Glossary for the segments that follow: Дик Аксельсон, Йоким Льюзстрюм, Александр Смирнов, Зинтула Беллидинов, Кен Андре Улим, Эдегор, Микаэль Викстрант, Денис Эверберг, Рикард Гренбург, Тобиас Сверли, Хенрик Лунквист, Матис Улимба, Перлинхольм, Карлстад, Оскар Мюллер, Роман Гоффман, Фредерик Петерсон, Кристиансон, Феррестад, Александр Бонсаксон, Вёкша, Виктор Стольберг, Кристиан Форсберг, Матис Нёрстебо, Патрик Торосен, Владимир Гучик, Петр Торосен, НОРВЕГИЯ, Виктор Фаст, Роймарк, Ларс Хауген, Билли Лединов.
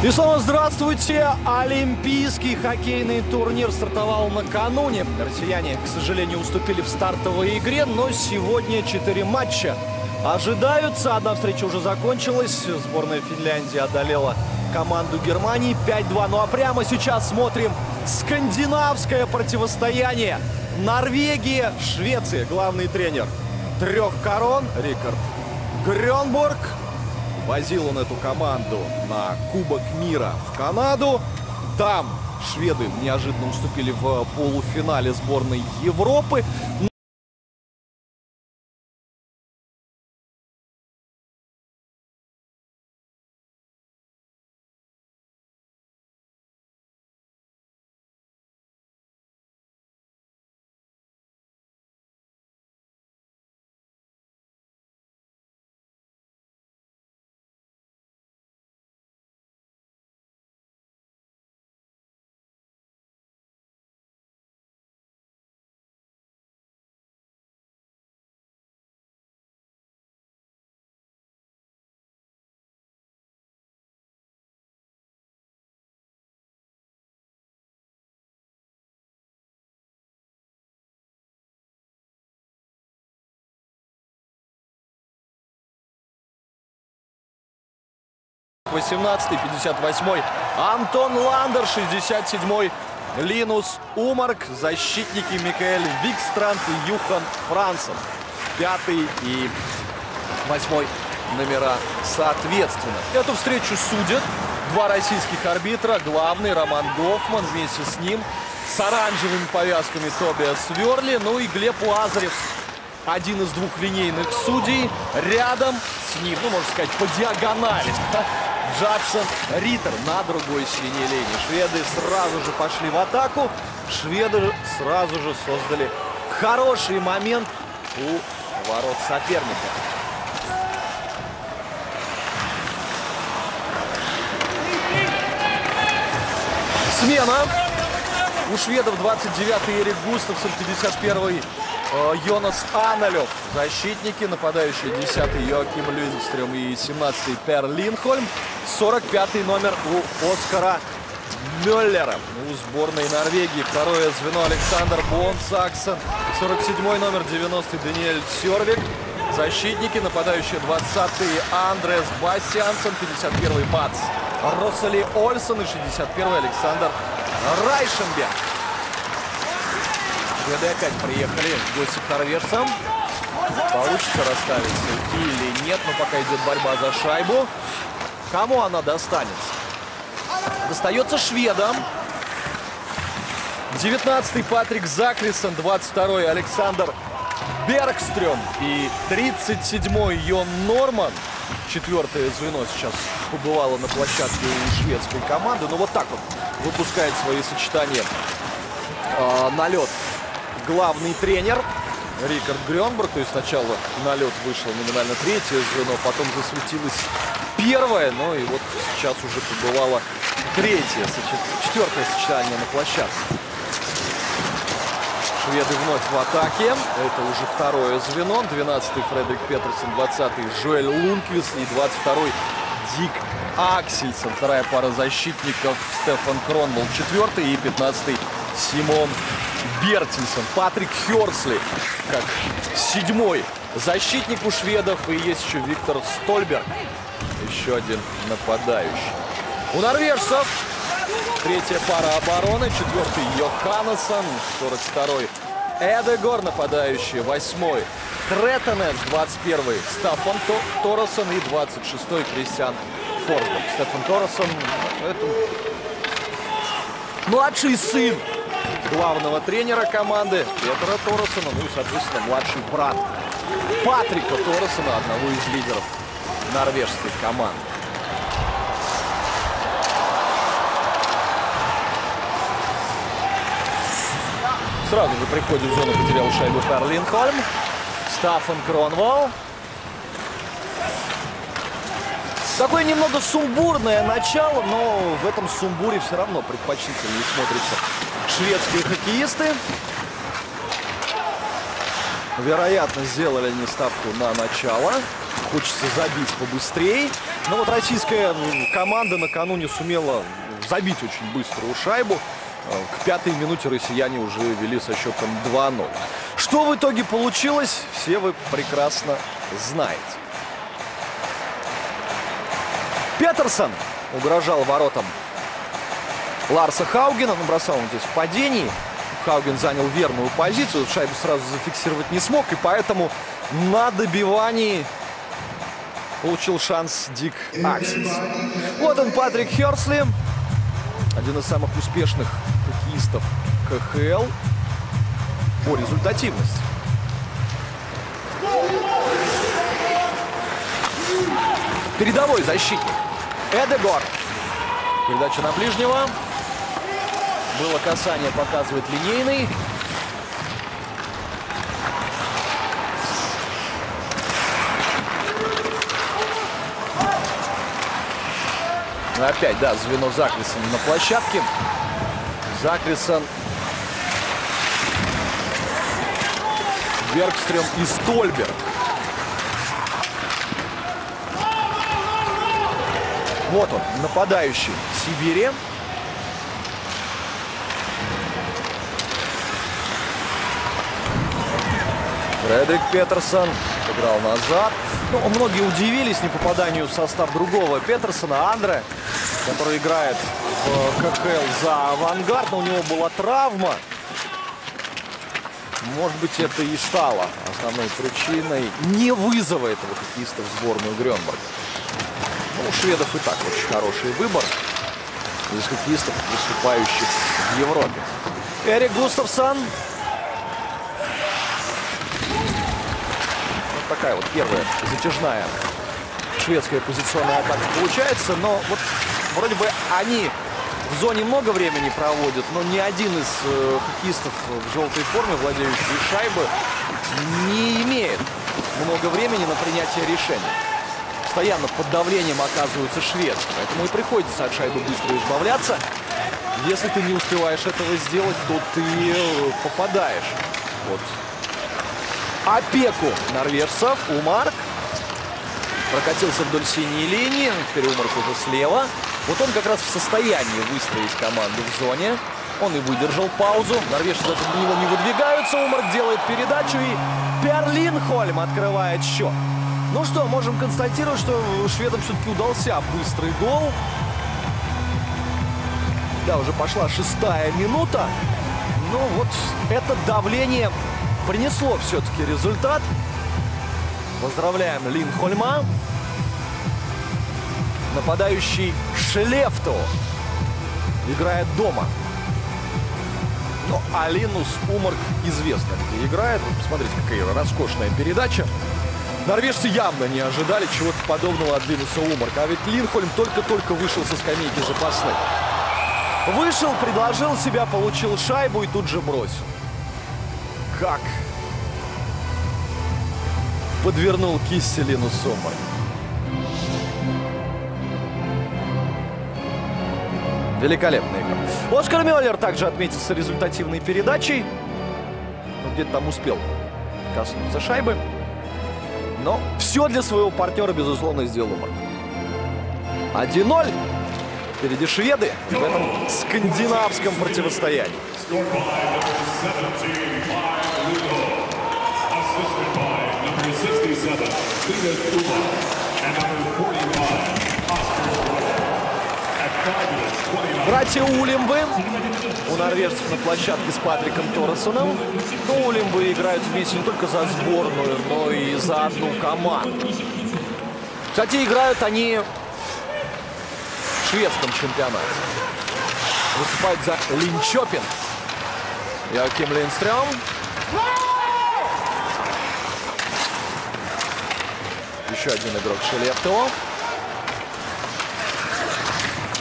И снова здравствуйте! Олимпийский хоккейный турнир стартовал накануне. Россияне, к сожалению, уступили в стартовой игре, но сегодня 4 матча ожидаются. Одна встреча уже закончилась. Сборная Финляндии одолела команду Германии 5-2. Ну а прямо сейчас смотрим скандинавское противостояние. Норвегия, Швеция. Главный тренер трех корон Рикард Гренбург. Возил он эту команду на Кубок мира в Канаду. Там шведы неожиданно уступили в полуфинале сборной Европы. -й, 58-й Антон Ландер, 67-й Линус Умарк, защитники Микаэль Викстрант и Юхан Франсон. 5-й и 8-й номера соответственно. Эту встречу судят два российских арбитра. Главный Роман Гоффман, вместе с ним с оранжевыми повязками Тобиас Сверли, ну и Глеб Лазарев. Один из двух линейных судей. Рядом с ним, ну, можно сказать, по диагонали, Джадсон Риттер на другой синей линии. Шведы сразу же пошли в атаку. Шведы сразу же создали хороший момент у ворот соперника. Смена. У шведов 29-й Эрик Густафсон, 51-й Йонас Аннелёв. Защитники, нападающие 10-й Йоким Льюзстрюм и 17-й Перлинхольм. 45-й номер у Оскара Мюллера. У сборной Норвегии второе звено Александр Бонсаксон. 47-й номер, 90-й Даниэль Сервик. Защитники, нападающие 20-й Андрес Бастиансен, 51-й Матс Россели Ольсен и 61-й Александр Райшенберг. Шведы опять приехали в гости к норвежцам. Получится расставить или нет, но пока идет борьба за шайбу. Кому она достанется? Достается шведам. 19-й Патрик Закрессен, 22-й Александр Бергстрём и 37-й Йон Норман. Четвертое звено сейчас побывало на площадке у шведской команды. Но вот так вот выпускает свои сочетания на лед главный тренер Рикард Гренбург. То есть сначала на лед вышло номинально третье звено, потом засветилось первое. Ну и вот сейчас уже побывало четвертое сочетание на площадке. Шведы вновь в атаке. Это уже второе звено. 12-й Фредерик Петерсон, 20-й Жуэль Лунквис и 22-й Дик Аксельсон. Вторая пара защитников Стефан Кронбулл, 4-й и 15-й Симон Бертинсен. Патрик Хёрсли как 7-й защитник у шведов. И есть еще Виктор Стольберг, еще один нападающий. У норвежцев третья пара обороны, 4-й Йоханнессон, 42-й Эдегор, нападающий, 8-й Треттенес, 21-й Стефан Торосен и 26-й Кристиан Фордберг. Стефан Торосен — это младший сын главного тренера команды Петра Торосена, ну и, соответственно, младший брат Патрика Торосена, одного из лидеров норвежской команды. Сразу же приходит в зону, потерял шайбу Перлинхольм. Стефан Кронволл. Такое немного сумбурное начало, но в этом сумбуре все равно предпочтительнее смотрятся шведские хоккеисты. Вероятно, сделали они ставку на начало. Хочется забить побыстрее. Но вот российская команда накануне сумела забить очень быструю шайбу. К пятой минуте россияне уже вели со счетом 2-0. Что в итоге получилось, все вы прекрасно знаете. Петерсон угрожал воротам Ларса Хаугена. Он бросал здесь в падении. Хауген занял верную позицию. Шайбу сразу зафиксировать не смог. И поэтому на добивании получил шанс Дик Аксельс. Вот он, Патрик Херсли. Один из самых успешных хоккеистов КХЛ по результативности. Передовой защитник Эдегор. Передача на ближнего. Было касание, показывает линейный. Опять, да, звено Закрессен на площадке. Закрессен. Бергстрём и Стольберг. Вот он, нападающий в Сибири. Фредерик Петерсон играл назад. Ну, многие удивились не попаданию в состав другого Петерсона, Андре, который играет в КХЛ за «Авангард». Но у него была травма. Может быть, это и стало основной причиной не вызова этого хоккеиста в сборную Гренбурга. Ну, у шведов и так очень хороший выбор из хоккеистов, выступающих в Европе. Эрик Густафсон. Такая вот первая затяжная шведская позиционная атака получается. Но вот вроде бы они в зоне много времени проводят, но ни один из хоккеистов в желтой форме, владеющий шайбой, не имеет много времени на принятие решений. Постоянно под давлением оказываются шведы. Поэтому и приходится от шайбы быстро избавляться. Если ты не успеваешь этого сделать, то ты попадаешь вот опеку норвежцев. Умарк прокатился вдоль синей линии. Теперь Умарк уже слева. Вот он как раз в состоянии выстроить команду в зоне. Он и выдержал паузу. Норвежцы даже на него не выдвигаются. Умарк делает передачу, и Перлинхольм открывает счет. Ну что, можем констатировать, что шведам все-таки удался быстрый гол. Да, уже пошла шестая минута. Ну вот это давление принесло все-таки результат. Поздравляем Линхольма. Нападающий Шелефто играет дома. Ну, а Линус Умарк известно, где играет. Вот посмотрите, какая роскошная передача. Норвежцы явно не ожидали чего-то подобного от Линуса Умарка. А ведь Линхольм только-только вышел со скамейки запасных. Вышел, предложил себя, получил шайбу и тут же бросил. Как подвернул кисти Линус Умарк. Великолепная игра. Оскар Мюллер также отметился результативной передачей. Он где-то там успел коснуться шайбы. Но все для своего партнера, безусловно, сделал Умарк. 1-0. Впереди шведы в этом скандинавском противостоянии. Братья Улимбы у норвежцев на площадке с Патриком Торосеном. Но Улимбы играют вместе не только за сборную, но и за одну команду. Кстати, играют они в шведском чемпионате. Выступают за Линчопин. Йоким Льюзстрюм. Еще один игрок Шелефто.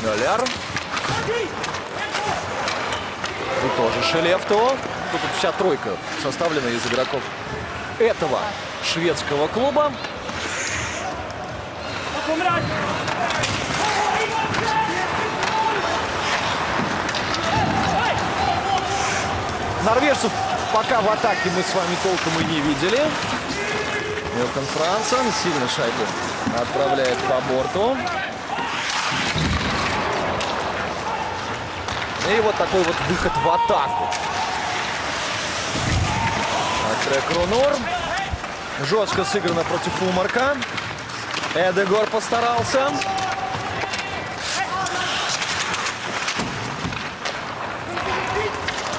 Мюллер. И тоже Шелефто. Тут вся тройка составлена из игроков этого шведского клуба. Норвежцев пока в атаке мы с вами толком и не видели. Юхан Франсон сильно шайбу отправляет по борту. И вот такой вот выход в атаку. Трек Рунор. Жестко сыграно против Умарка. Эдегор постарался.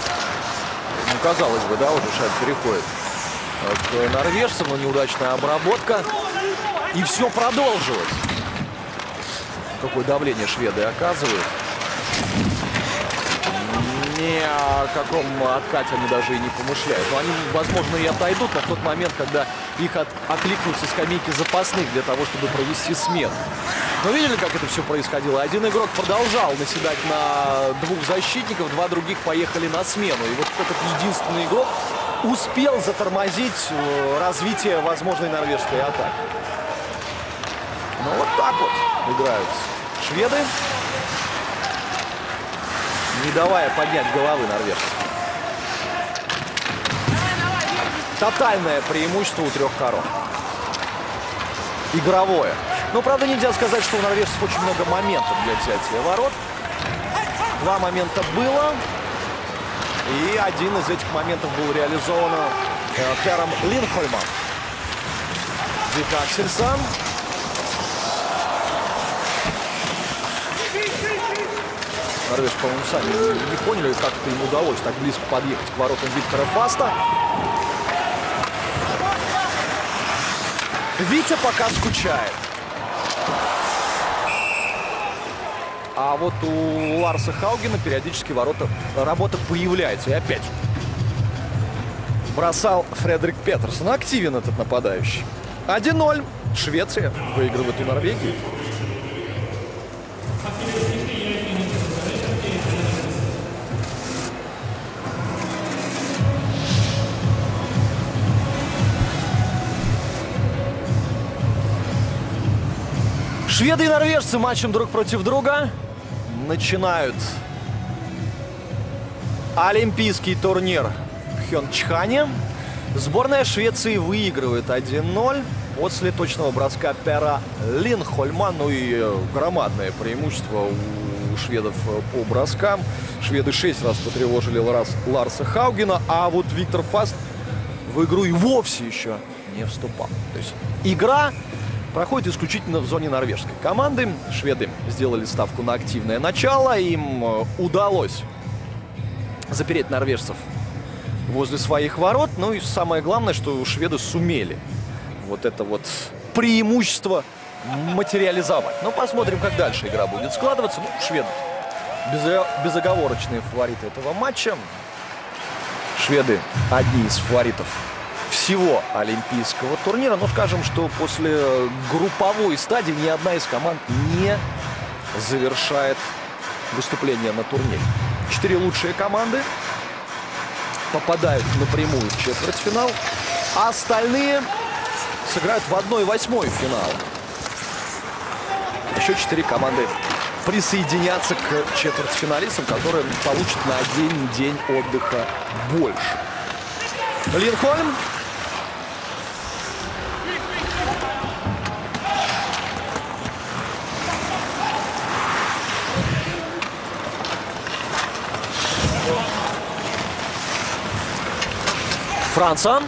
Ну, казалось бы, да, уже шайба переходит к норвежцам. Неудачная обработка. И все продолжилось. Какое давление шведы оказывают. Ни о каком откате они даже и не помышляют. Но они, возможно, и отойдут на тот момент, когда их окликнут со скамейки запасных для того, чтобы провести смену. Но видели, как это все происходило? Один игрок продолжал наседать на двух защитников, два других поехали на смену. И вот этот единственный игрок успел затормозить развитие возможной норвежской атаки. Ну вот так вот играют шведы, не давая поднять головы норвежцам. Тотальное преимущество у трех коров. Игровое. Но, правда, нельзя сказать, что у норвежцев очень много моментов для взятия ворот. Два момента было. И один из этих моментов был реализован Пером Линхольмом. Дика Аксельсон. Норвежцы, по-моему, сами не поняли, как это им удалось так близко подъехать к воротам Виктора Фаста. Витя пока скучает. А вот у Ларса Хаугена периодически работа появляется. И опять бросал Фредерик Петерсон. Активен этот нападающий. 1-0. Швеция выигрывает у Норвегии. Шведы и норвежцы матчем друг против друга начинают олимпийский турнир в Пхенчхане. Сборная Швеции выигрывает 1-0 после точного броска Пера Линхольма. Ну и громадное преимущество у шведов по броскам. Шведы 6 раз потревожили Ларса Хаугена, а вот Виктор Фаст в игру и вовсе еще не вступал. То есть игра проходит исключительно в зоне норвежской команды. Шведы сделали ставку на активное начало. Им удалось запереть норвежцев возле своих ворот. Ну и самое главное, что шведы сумели вот это вот преимущество материализовать. Но посмотрим, как дальше игра будет складываться. Ну, шведы безоговорочные фавориты этого матча. Шведы одни из фаворитов всего олимпийского турнира. Но скажем, что после групповой стадии ни одна из команд не завершает выступление на турнире. 4 лучшие команды попадают напрямую в четвертьфинал, а остальные сыграют в 1/8 финала. Еще 4 команды присоединятся к четвертьфиналистам, которые получат на один день отдыха больше. Линхольм. Франсон.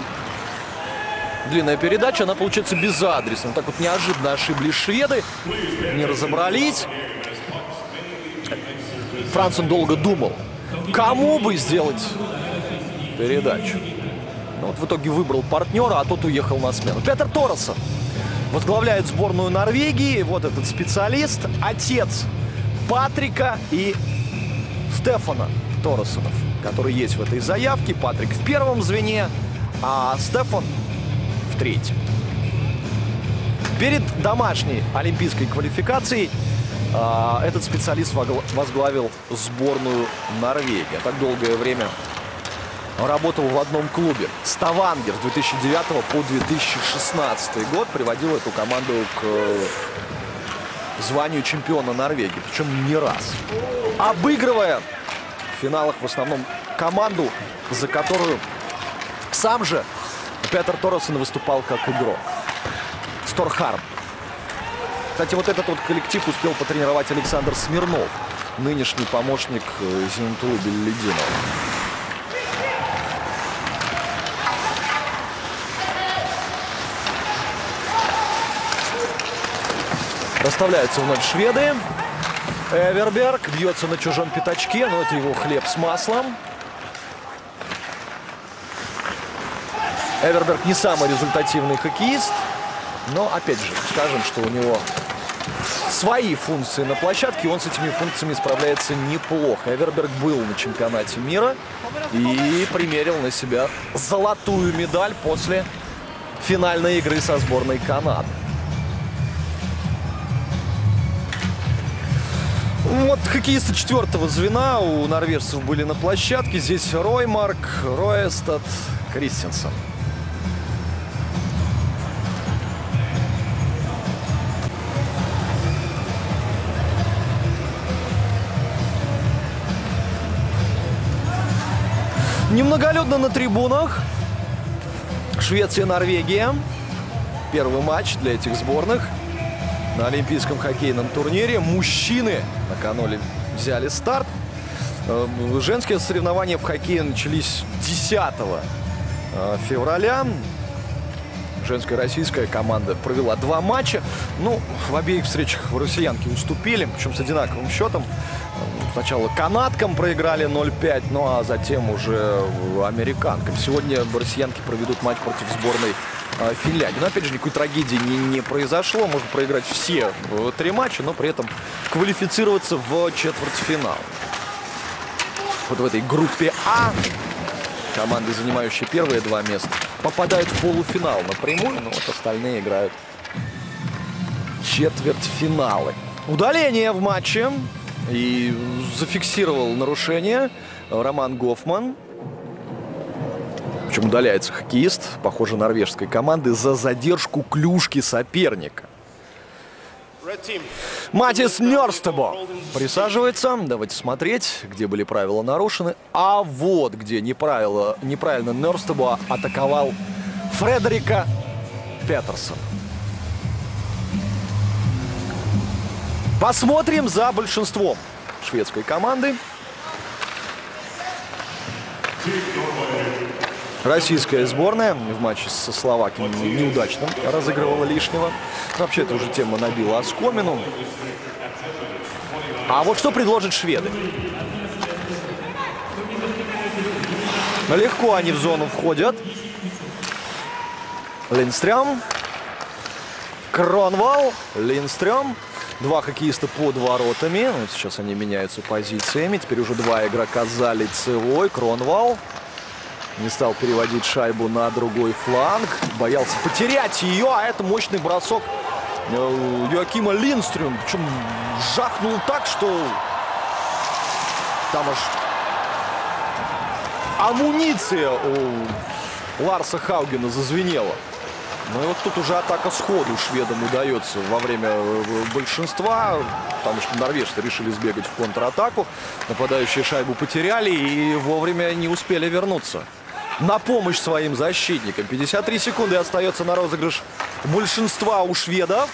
Длинная передача, она получается без адреса. Вот так вот неожиданно ошиблись шведы, не разобрались. Франсон долго думал, кому бы сделать передачу. Ну, вот в итоге выбрал партнера, а тот уехал на смену. Петр Торосен возглавляет сборную Норвегии. Вот этот специалист, отец Патрика и Стефана Торосенов, который есть в этой заявке. Патрик в первом звене, а Стефан в третьем. Перед домашней олимпийской квалификацией этот специалист возглавил сборную Норвегии. А так долгое время работал в одном клубе. Ставангер с 2009 по 2016 год приводил эту команду к званию чемпиона Норвегии. Причем не раз. Обыгрывая в финалах в основном команду, за которую сам же Петер Торосен выступал как игрок. Сторхарм. Кстати, вот этот вот коллектив успел потренировать Александр Смирнов, нынешний помощник Зинтулы Беллидинова. Расставляются вновь шведы. Эверберг бьется на чужом пятачке, но это его хлеб с маслом. Эверберг не самый результативный хоккеист, но, опять же, скажем, что у него свои функции на площадке, и он с этими функциями справляется неплохо. Эверберг был на чемпионате мира и примерил на себя золотую медаль после финальной игры со сборной Канады. Вот хоккеисты четвертого звена у норвежцев были на площадке. Здесь Роймарк, Роестад, Кристиансон. Немноголюдно на трибунах. Швеция, Норвегия. Первый матч для этих сборных на олимпийском хоккейном турнире. Мужчины накануне взяли старт. Женские соревнования в хоккее начались 10 февраля. Женская российская команда провела 2 матча. Ну, в обеих встречах россиянки уступили, причем с одинаковым счетом. Сначала канадкам проиграли 0-5, ну а затем уже американкам. Сегодня россиянки проведут матч против сборной Финляндии. Но опять же, никакой трагедии не произошло. Можно проиграть все 3 матча, но при этом квалифицироваться в четвертьфинал. Вот в этой группе А команды, занимающие первые 2 места, попадают в полуфинал напрямую, но вот остальные играют четвертьфиналы. Удаление в матче. И зафиксировал нарушение Роман Гоффман. Причем удаляется хоккеист, похоже, норвежской команды, за задержку клюшки соперника. Матис Нёрстебо присаживается. Давайте смотреть, где были правила нарушены. А вот где неправильно Нёрстебо атаковал Фредерика Петерсона. Посмотрим за большинством шведской команды. Российская сборная в матче со словаками неудачно разыгрывала лишнего. Вообще, эта уже тема набила оскомину. А вот что предложат шведы. Легко они в зону входят. Линстрём. Кронвалл. Линстрём. 2 хоккеиста под воротами. Вот сейчас они меняются позициями. Теперь уже 2 игрока за лицевой. Кронвалл не стал переводить шайбу на другой фланг. Боялся потерять ее. А это мощный бросок Йокима Льюзстрюм. Причем жахнул так, что там аж амуниция у Ларса Хаугена зазвенела. Ну и вот тут уже атака сходу шведам удается во время большинства, потому что норвежцы решили сбегать в контратаку. Нападающие шайбу потеряли и вовремя не успели вернуться на помощь своим защитникам. 53 секунды остается на розыгрыш большинства у шведов.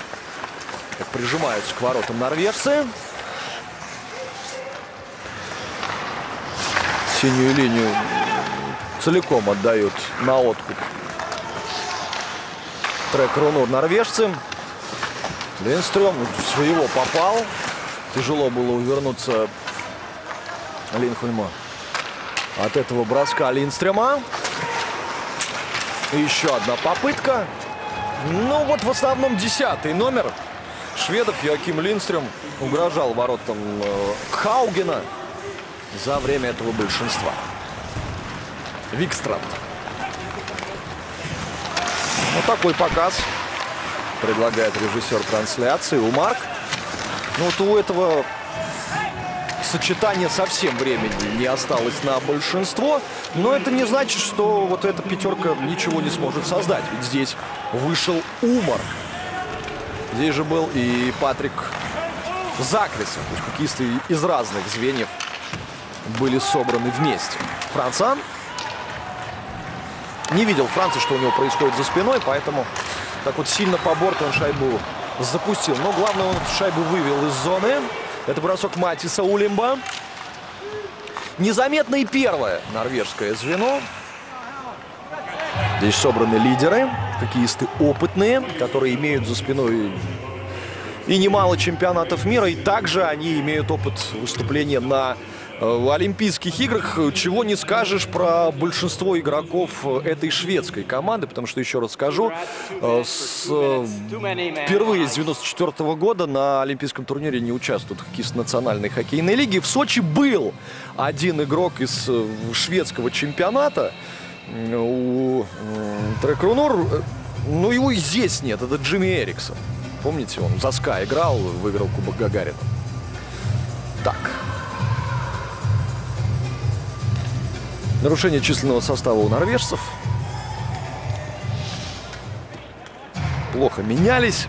Так прижимаются к воротам норвежцы. Синюю линию целиком отдают на откуп. Трек-рунур норвежцы. Линстрём в своего попал. Тяжело было увернуться Линхольма от этого броска Линстрёма. И еще одна попытка. Ну вот в основном 10-й номер шведов Йоким Линстрём угрожал воротам Хаугена за время этого большинства. Викстрант. Вот такой показ предлагает режиссер трансляции Умарк. Но вот у этого сочетания совсем времени не осталось на большинство. Но это не значит, что вот эта пятерка ничего не сможет создать. Ведь здесь вышел Умарк. Здесь же был и Патрик Закрессен. То есть хоккеисты из разных звеньев были собраны вместе. Франсон. Не видел Франции, что у него происходит за спиной, поэтому Так вот сильно по борту он шайбу запустил. Но главное, он эту шайбу вывел из зоны. Это бросок Матиса Улимба. Незаметно и первое норвежское звено. Здесь собраны лидеры, хоккеисты опытные, которые имеют за спиной и немало чемпионатов мира. И также они имеют опыт выступления на Олимпийских играх. Чего не скажешь про большинство игроков этой шведской команды, потому что, еще раз скажу, впервые с 1994 года на Олимпийском турнире не участвуют хоккеисты Национальной хоккейной лиги. В Сочи был один игрок из шведского чемпионата у Трекрунор, но его и здесь нет. Это Джимми Эриксон. Помните, он за СКА играл, выиграл Кубок Гагарина. Так. Нарушение численного состава у норвежцев. Плохо менялись.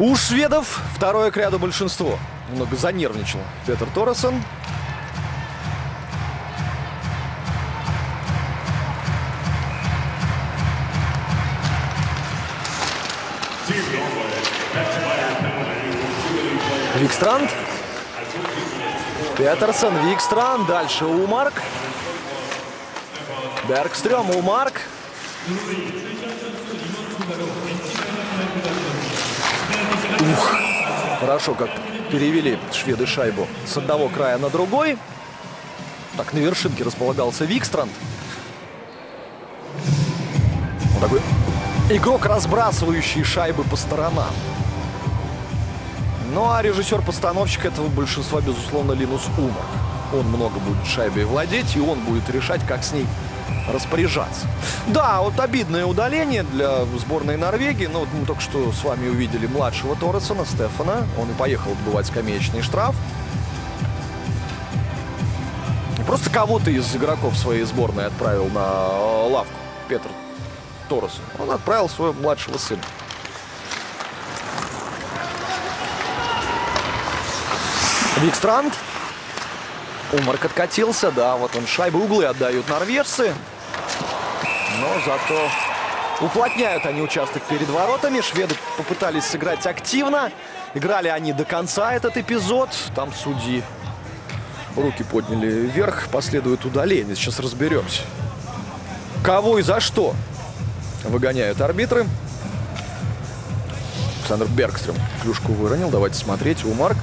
У шведов второе к ряду большинство. Немного занервничал Петр Торосен. Викстрант. Петерсон, Викстран, дальше Умарк. Бергстрём, Умарк. Ух, хорошо, как перевели шведы шайбу с одного края на другой. Так, на вершинке располагался Викстранд. Вот такой игрок, разбрасывающий шайбы по сторонам. Ну а режиссер-постановщик этого большинства, безусловно, Линус Умарк. Он много будет шайбой владеть, и он будет решать, как с ней распоряжаться. Да, вот обидное удаление для сборной Норвегии. Но вот мы только что с вами увидели младшего Торосена, Стефана. Он и поехал отбывать скамеечный штраф. Просто кого-то из игроков своей сборной отправил на лавку. Петр Торосен. Он отправил своего младшего сына. Викстранд. Умарк откатился. Да, вот он. Шайбы, углы отдают норвежцы. Но зато уплотняют они участок перед воротами. Шведы попытались сыграть активно. Играли они до конца этот эпизод. Там судьи руки подняли вверх. Последует удаление. Сейчас разберемся, кого и за что выгоняют арбитры. Александр Бергстрём клюшку выронил. Давайте смотреть. Умарк,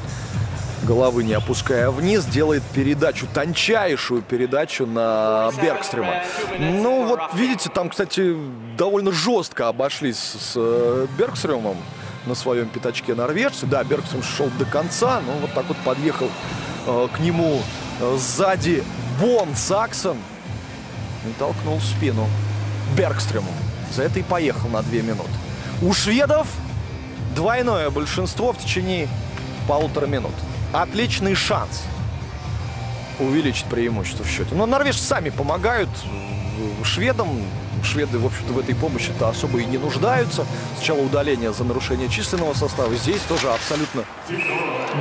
головы не опуская вниз, делает передачу, тончайшую передачу на Бергстрёма. Ну вот, видите, там, кстати, довольно жестко обошлись с Бергстрёмом на своем пятачке норвежцы. Да, Бергстрём шел до конца, но вот так вот подъехал к нему сзади Бонсаксон и толкнул в спину Бергстрёму. За это и поехал на 2 минуты. У шведов двойное большинство в течение 1,5 минут. Отличный шанс увеличить преимущество в счете. Но норвежцы сами помогают шведам. Шведы, в общем-то, в этой помощи-то особо и не нуждаются. Сначала удаление за нарушение численного состава. Здесь тоже абсолютно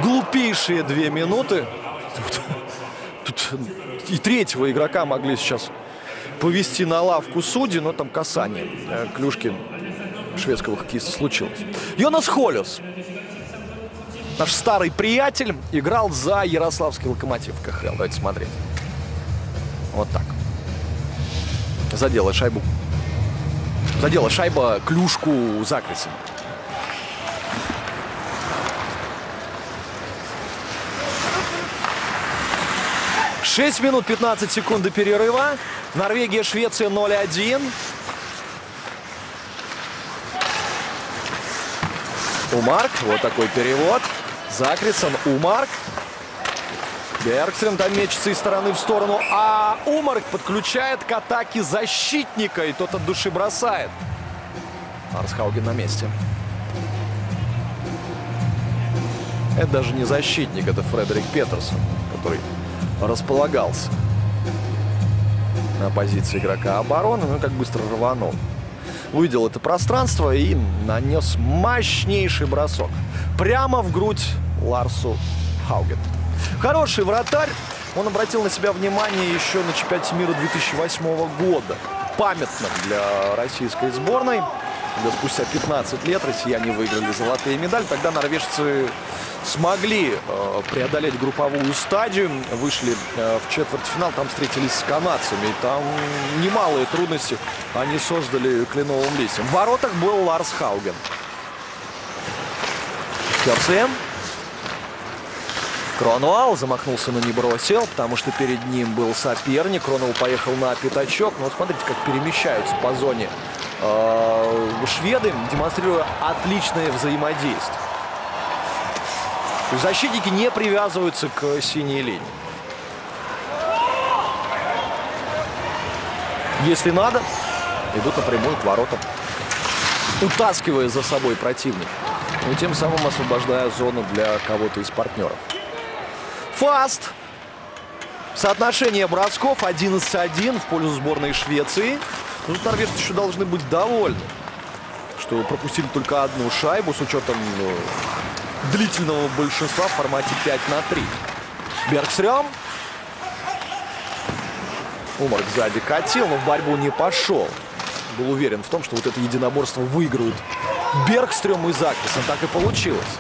глупейшие 2 минуты. Тут и третьего игрока могли сейчас повести на лавку судьи, но там касание клюшки шведского хоккеиста случилось. Йонас Холлес. Наш старый приятель играл за ярославский «Локомотив» КХЛ. Давайте смотреть. Вот так. Задела шайбу. Задела шайба клюшку Закрессена. Шесть минут 15 секунд до перерыва. Норвегия, Швеция 0-1. Умарк. Вот такой перевод. Закрессен, Умарк. Бергстрём там мечется из стороны в сторону. А Умарк подключает к атаке защитника. И тот от души бросает. Ларс Хауген на месте. Это даже не защитник. Это Фредерик Петерсон, который располагался на позиции игрока обороны. Ну, как быстро рванул. Увидел это пространство и нанес мощнейший бросок. Прямо в грудь Ларсу Хауген. Хороший вратарь. Он обратил на себя внимание еще на чемпионате мира 2008 года. памятным для российской сборной. Спустя 15 лет россияне выиграли золотые медали. Тогда норвежцы смогли преодолеть групповую стадию. Вышли в четвертьфинал, там встретились с канадцами. И там немалые трудности они создали кленовым листьям. В воротах был Ларс Хауген. Торосен. Кронвал замахнулся, но не бросил, потому что перед ним был соперник. Кронвал поехал на пятачок. Но вот смотрите, как перемещаются по зоне шведы, демонстрируя отличное взаимодействие. Защитники не привязываются к синей линии. Если надо, идут напрямую к воротам, утаскивая за собой противника. И тем самым освобождая зону для кого-то из партнеров. Фаст. Соотношение бросков 11-1 в пользу сборной Швеции. Тут норвежцы еще должны быть довольны, что пропустили только одну шайбу с учетом длительного большинства в формате 5 на 3. Бергстрём. Умарк сзади катил, но в борьбу не пошел. Был уверен в том, что вот это единоборство выиграют Бергстрём и Закрессен. Так и получилось.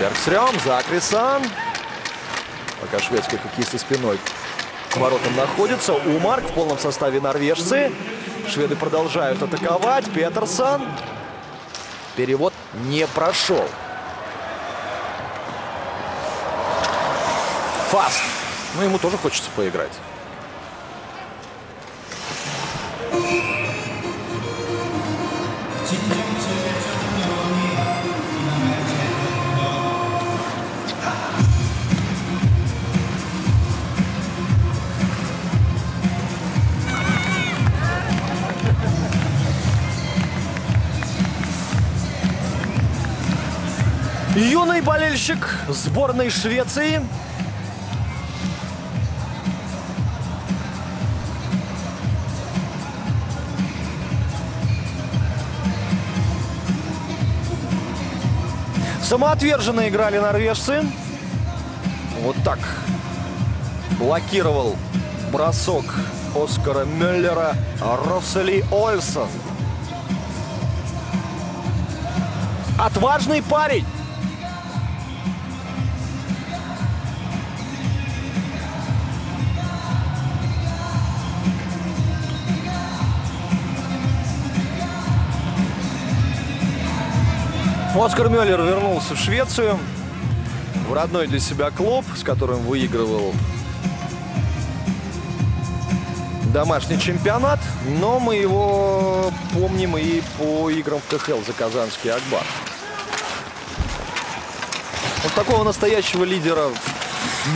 Бергстрём, Закрессен. Пока шведские хоккеисты спиной к воротам находятся. Умарк в полном составе норвежцы. Шведы продолжают атаковать. Петерсон. Перевод не прошел. Фаст. Ну, ему тоже хочется поиграть. Юный болельщик сборной Швеции самоотверженно играли норвежцы. Вот так блокировал бросок Оскара Мюллера Россели Ольсон. Отважный парень. Оскар Мюллер вернулся в Швецию, в родной для себя клуб, с которым выигрывал домашний чемпионат. Но мы его помним и по играм в КХЛ за казанский Акбар. Вот такого настоящего лидера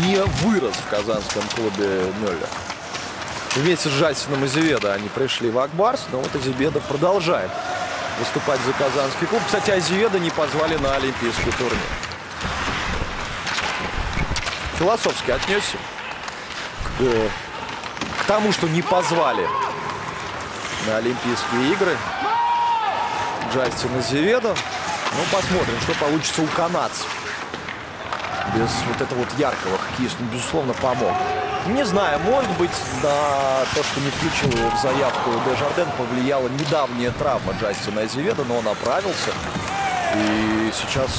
не вырос в казанском клубе Мюллер. Вместе с Жасином Азеведо они пришли в Акбарс, но вот Азеведо продолжает выступать за казанский клуб. Кстати, Азеведо не позвали на олимпийский турнир. Философски отнесся к тому, что не позвали на олимпийские игры Джастина Азеведо. Ну, посмотрим, что получится у канадцев. Без вот этого вот яркого хоккеиста, безусловно, помог. Не знаю, может быть, на то, что не включил его в заявку Дежарден, повлияла недавняя травма Джастина Азеведо, но он оправился. И сейчас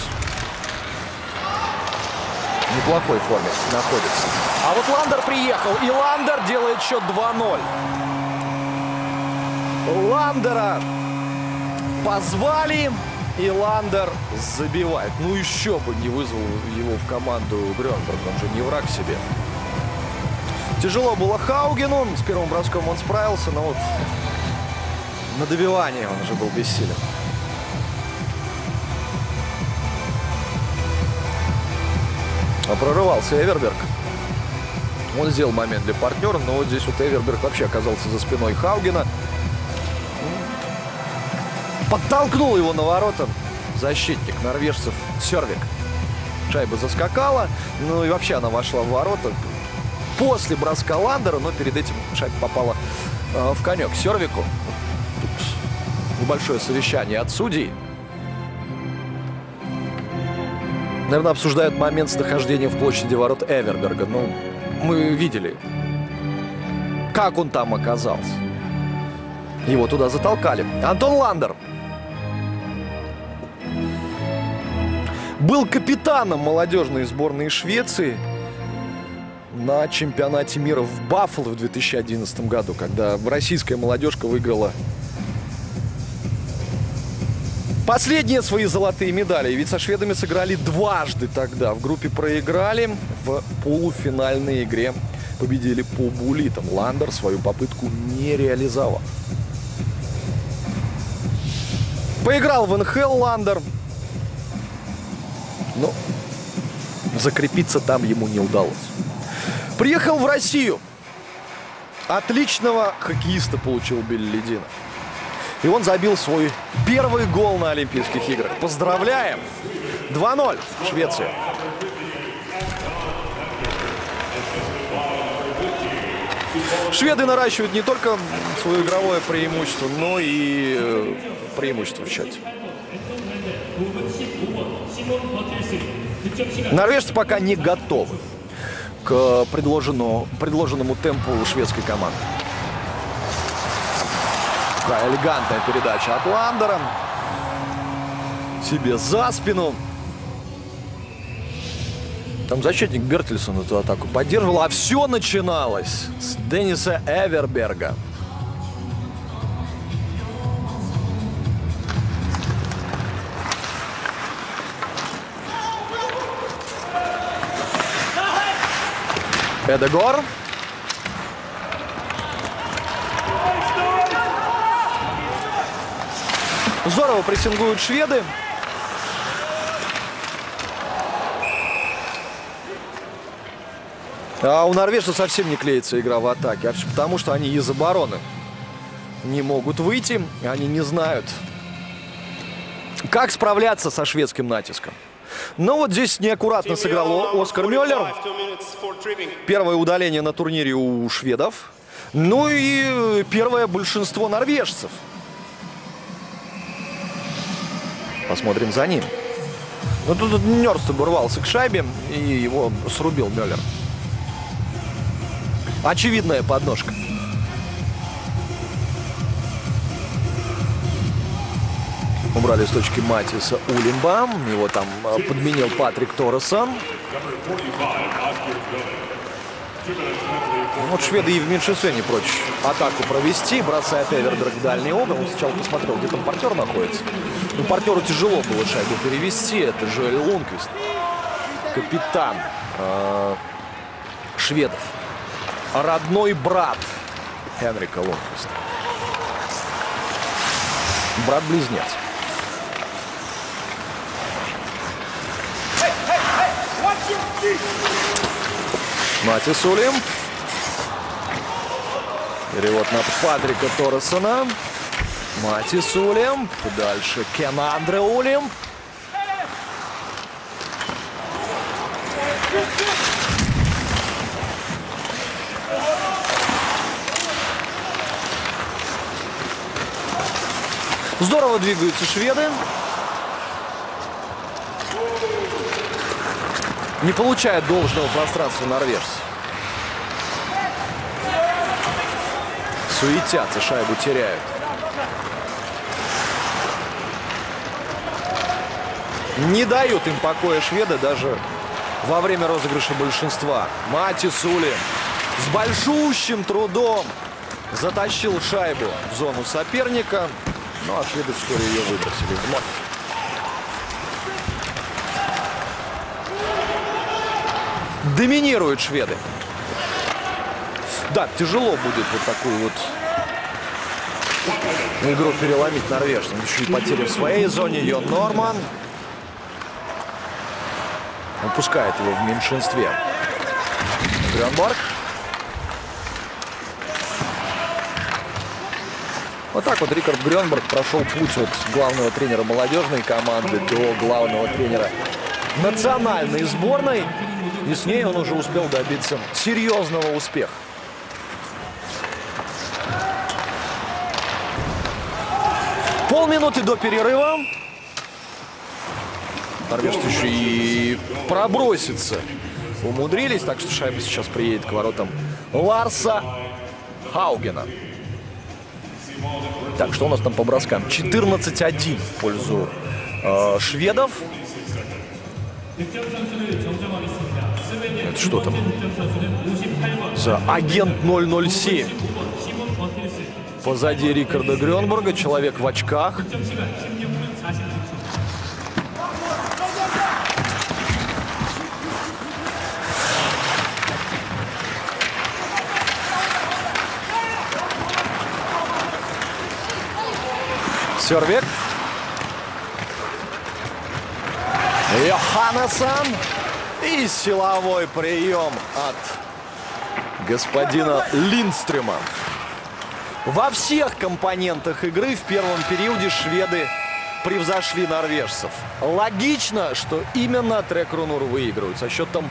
в неплохой форме находится. А вот Ландер приехал, и Ландер делает счет 2-0. Ландера позвали, и Ландер забивает. Ну еще бы не вызвал его в команду Гренберг, он же не враг себе. Тяжело было Хаугену, с первым броском он справился, но вот на добивание он уже был бессилен. А прорывался Эверберг. Он сделал момент для партнера, но вот здесь вот Эверберг вообще оказался за спиной Хаугена. Подтолкнул его на ворота защитник норвежцев Сервик. Шайба заскакала, ну и вообще она вошла в ворота после броска Ландера, но перед этим шайба попала в конек Сервику. Тут небольшое совещание от судей. Наверное, обсуждают момент с нахождением в площади ворот Эверберга. Ну, мы видели Как он там оказался? Его туда затолкали. Антон Ландер был капитаном молодежной сборной Швеции на чемпионате мира в Баффало в 2011 году, когда российская молодежка выиграла последние свои золотые медали. Ведь со шведами сыграли дважды тогда. В группе проиграли, в полуфинальной игре победили по буллитам. Ландер свою попытку не реализовал. Поиграл в НХЛ Ландер, но закрепиться там ему не удалось. Приехал в Россию. Отличного хоккеиста получил Билли Лединов. И он забил свой первый гол на Олимпийских играх. Поздравляем! 2-0 Швеция. Шведы наращивают не только свое игровое преимущество, но и преимущество в счете. Норвежцы пока не готовы к предложенному темпу шведской команды. Такая элегантная передача от Ландера. Себе за спину. Там защитник Бертельсон эту атаку поддерживал. А все начиналось с Дениса Эверберга. Эдегор. Здорово прессингуют шведы. А у норвежцев совсем не клеится игра в атаке, а потому что они из обороны не могут выйти, они не знают, как справляться со шведским натиском. Но вот здесь неаккуратно сыграл Оскар Мюллер. Первое удаление на турнире у шведов. Ну и первое большинство норвежцев. Посмотрим за ним. Но тут Нёрстебо рвался к шайбе, и его срубил Мюллер. Очевидная подножка. Убрали с точки Матиса Улимба. Его там подменил Патрик Торосен. Вот шведы и в меньшинстве не прочь атаку провести. Бросает Эверберг в дальний угол. Он сначала посмотрел, где там партнер находится. Но партнеру тяжело было шайбу перевести. Это Жуэль Лунквис, капитан шведов. Родной брат Хенрика Лунквиста. Брат-близнец. Матис Улим. Перевод на Патрика Торосена. Матис Улим. Дальше Кен Андре Улим. Здорово двигаются шведы. Не получает должного пространства норвежцы. Суетятся, шайбу теряют. Не дают им покоя шведы даже во время розыгрыша большинства. Матис Улим с большущим трудом затащил шайбу в зону соперника. Ну а шведы вскоре ее выбросили вновь. Доминируют шведы. Да, тяжело будет вот такую вот игру переломить норвежцам. Еще и потери в своей зоне. Йон Норман упускает его в меньшинстве. Гренбург. Вот так вот Рикард Гренбург прошел путь от главного тренера молодежной команды до главного тренера национальной сборной. И с ней он уже успел добиться серьезного успеха. Полминуты до перерыва. Норвежцы еще и проброситься умудрились, так что шайба сейчас приедет к воротам Ларса Хаугена. Так, что у нас там по броскам? 14-1 в пользу шведов. Это что там? За агент 007. Позади Рикарда Гренбурга, человек в очках. Сервик. Йоханнесон. И силовой прием от господина Линстрюма. Во всех компонентах игры в первом периоде шведы превзошли норвежцев. Логично, что именно Трекрунур выигрывают со счетом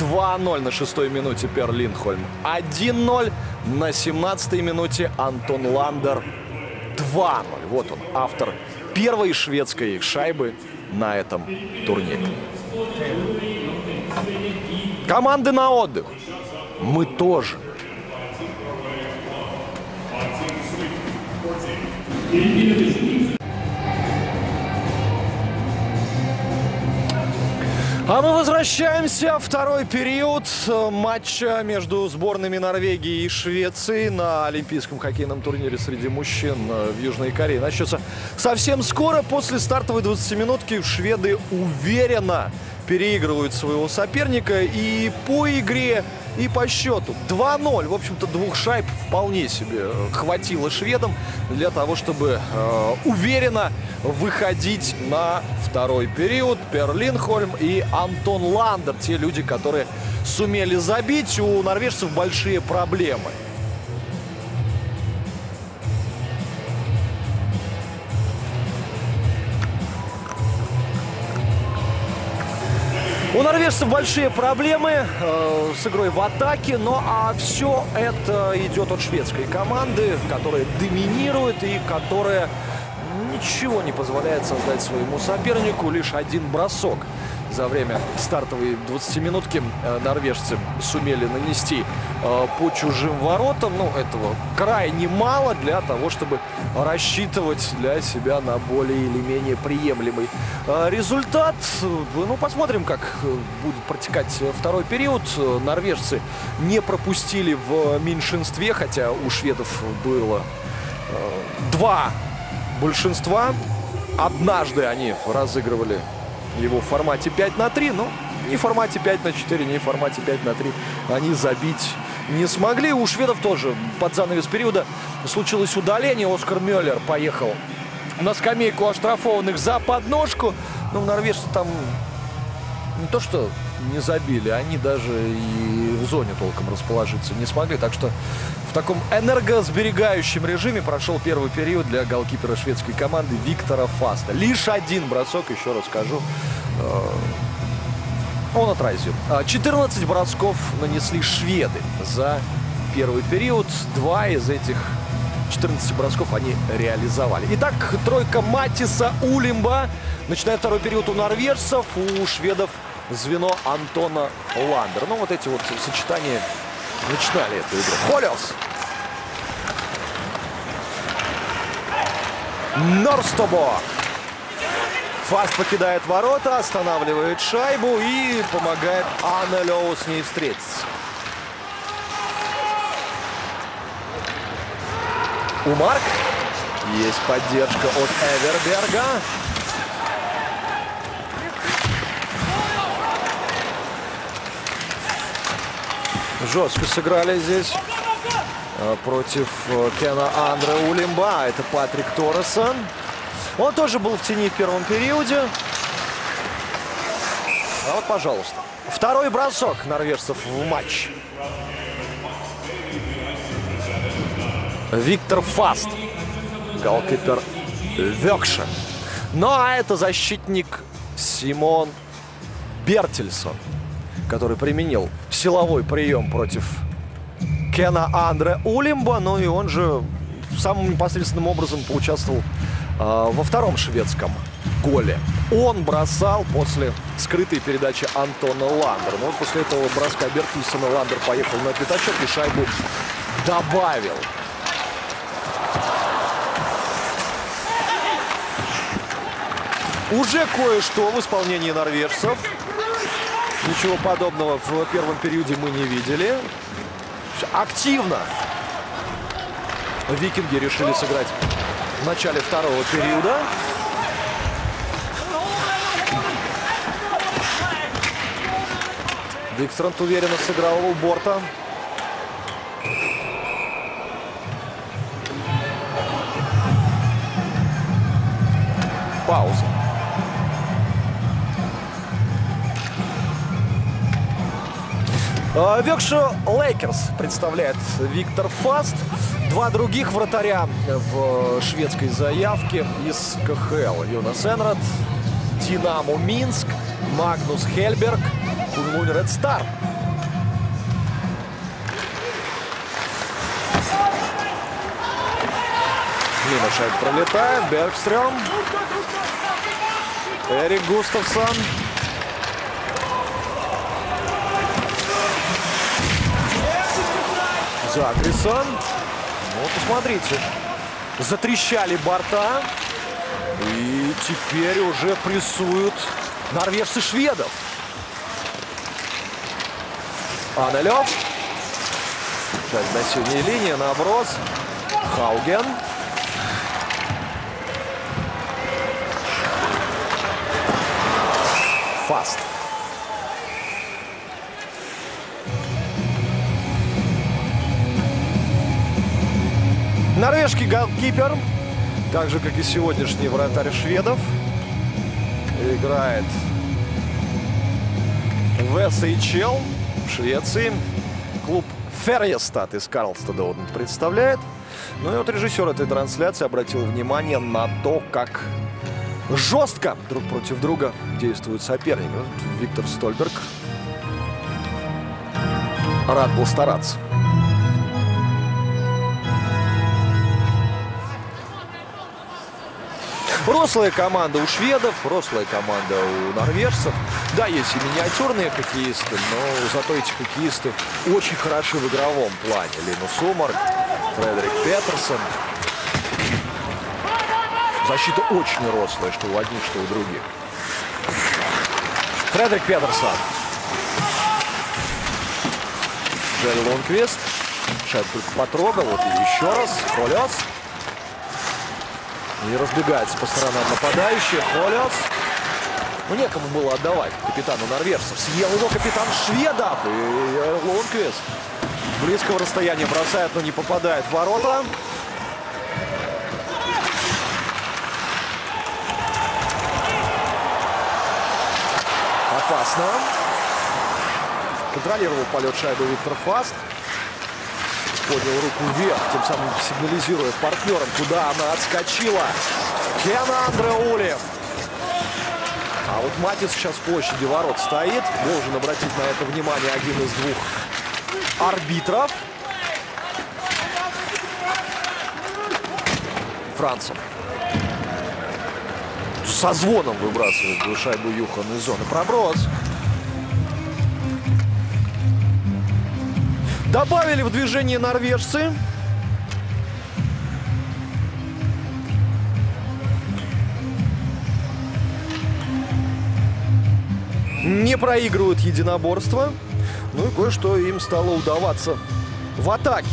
2-0 на 6-й минуте Перлинхольм, 1-0 на 17-й минуте Антон Ландер, 2-0. Вот он, автор первой шведской шайбы на этом турнире. Команды на отдых. Мы тоже. А мы возвращаемся. Второй период матча между сборными Норвегии и Швеции на Олимпийском хоккейном турнире среди мужчин в Южной Корее начнется совсем скоро. После стартовой 20-минутки шведы уверенно переигрывают своего соперника и по игре, и по счету. 2-0. В общем-то, двух шайб вполне себе хватило шведам для того, чтобы уверенно выходить на второй период. Перлинхольм и Антон Ландер — те люди, которые сумели забить. У норвежцев большие проблемы. У норвежцев большие проблемы с игрой в атаке, но все это идет от шведской команды, которая доминирует и которая ничего не позволяет создать своему сопернику. Лишь один бросок за время стартовой 20-минутки норвежцы сумели нанести по чужим воротам. Но этого крайне мало для того, чтобы рассчитывать для себя на более или менее приемлемый результат. Ну, посмотрим, как будет протекать второй период. Норвежцы не пропустили в меньшинстве, хотя у шведов было два большинства. Однажды они разыгрывали его в формате 5 на 3, но ни в формате 5 на 4, ни в формате 5 на 3 они забить не смогли. У шведов тоже под занавес периода случилось удаление. Оскар Мюллер поехал на скамейку оштрафованных за подножку. Но норвежцы там не то что не забили, они даже и в зоне толком расположиться не смогли. Так что в таком энергосберегающем режиме прошел первый период для голкипера шведской команды Виктора Фаста. Лишь один бросок, еще раз скажу, он отразил. 14 бросков нанесли шведы за первый период. Два из этих 14 бросков они реализовали. Итак, тройка Матиса Улимба. Начиная второй период у норвежцев, у шведов звено Антона Ландера. Ну, вот эти вот сочетания начинали эту игру. Холлес. Нёрстебо. Фаст покидает ворота, останавливает шайбу и помогает Аннелёву с ней встретиться. Умарк. Есть поддержка от Эверберга. Жестко сыграли здесь против Кена Андре Улимба. Это Патрик Торосен. Он тоже был в тени в первом периоде. А вот, пожалуйста, второй бросок норвежцев в матч. Виктор Фаст, голкипер Вёкша. Ну, а это защитник Симон Бертинсен, который применил силовой прием против Кена Андре Улимба. Ну и он же самым непосредственным образом поучаствовал во втором шведском голе. Он бросал после скрытой передачи Антона Ландера. Но после этого броска Бертинсена Ландер поехал на пятачок и шайбу добавил. Уже кое-что в исполнении норвежцев. Ничего подобного в первом периоде мы не видели. Активно викинги решили сыграть в начале второго периода. Викстрант уверенно сыграл у борта. Пауза. Векшо Лейкерс представляет Виктор Фаст. Два других вратаря в шведской заявке из КХЛ. Юнас Энрад, Динамо Минск, Магнус Хельберг, Кунлун Ред Стар. Мимо шайб пролетает. Бергстрём. Эрик Густафсон. Закрессен. Вот, посмотрите. Затрещали борта. И теперь уже прессуют норвежцы шведов. Аннелёв. На синей линии наброс. Хауген. Фаст. Норвежский голкипер, так же, как и сегодняшний вратарь шведов, играет в СХЛ в Швеции. Клуб Феррестад из Карлстада он представляет. Ну и вот режиссер этой трансляции обратил внимание на то, как жестко друг против друга действуют соперники. Вот Виктор Стольберг рад был стараться. Рослая команда у шведов, рослая команда у норвежцев. Да, есть и миниатюрные хоккеисты, но зато эти хоккеисты очень хороши в игровом плане. Линус Умарк, Фредерик Петерсон. Защита очень рослая, что у одних, что у других. Фредерик Петерсон. Жуэль Лунквис. Шайбу только потрогал. Вот и еще раз. Холлес. И разбегается по сторонам нападающих. Холлес. Ну, некому было отдавать капитану норвежцев. Съел его капитан шведов. И Лунквис близкого расстояния бросает, но не попадает в ворота. Опасно. Контролировал полет шайбы Виктор Фаст. Поднял руку вверх, тем самым сигнализируя партнерам, куда она отскочила. Кен Андре Улим. А вот Матис сейчас в площади ворот стоит. Должен обратить на это внимание один из двух арбитров. Франсон. Со звоном выбрасывает шайбу Юхан из зоны. Проброс. Добавили в движение норвежцы. Не проигрывают единоборство. Ну и кое-что им стало удаваться в атаке.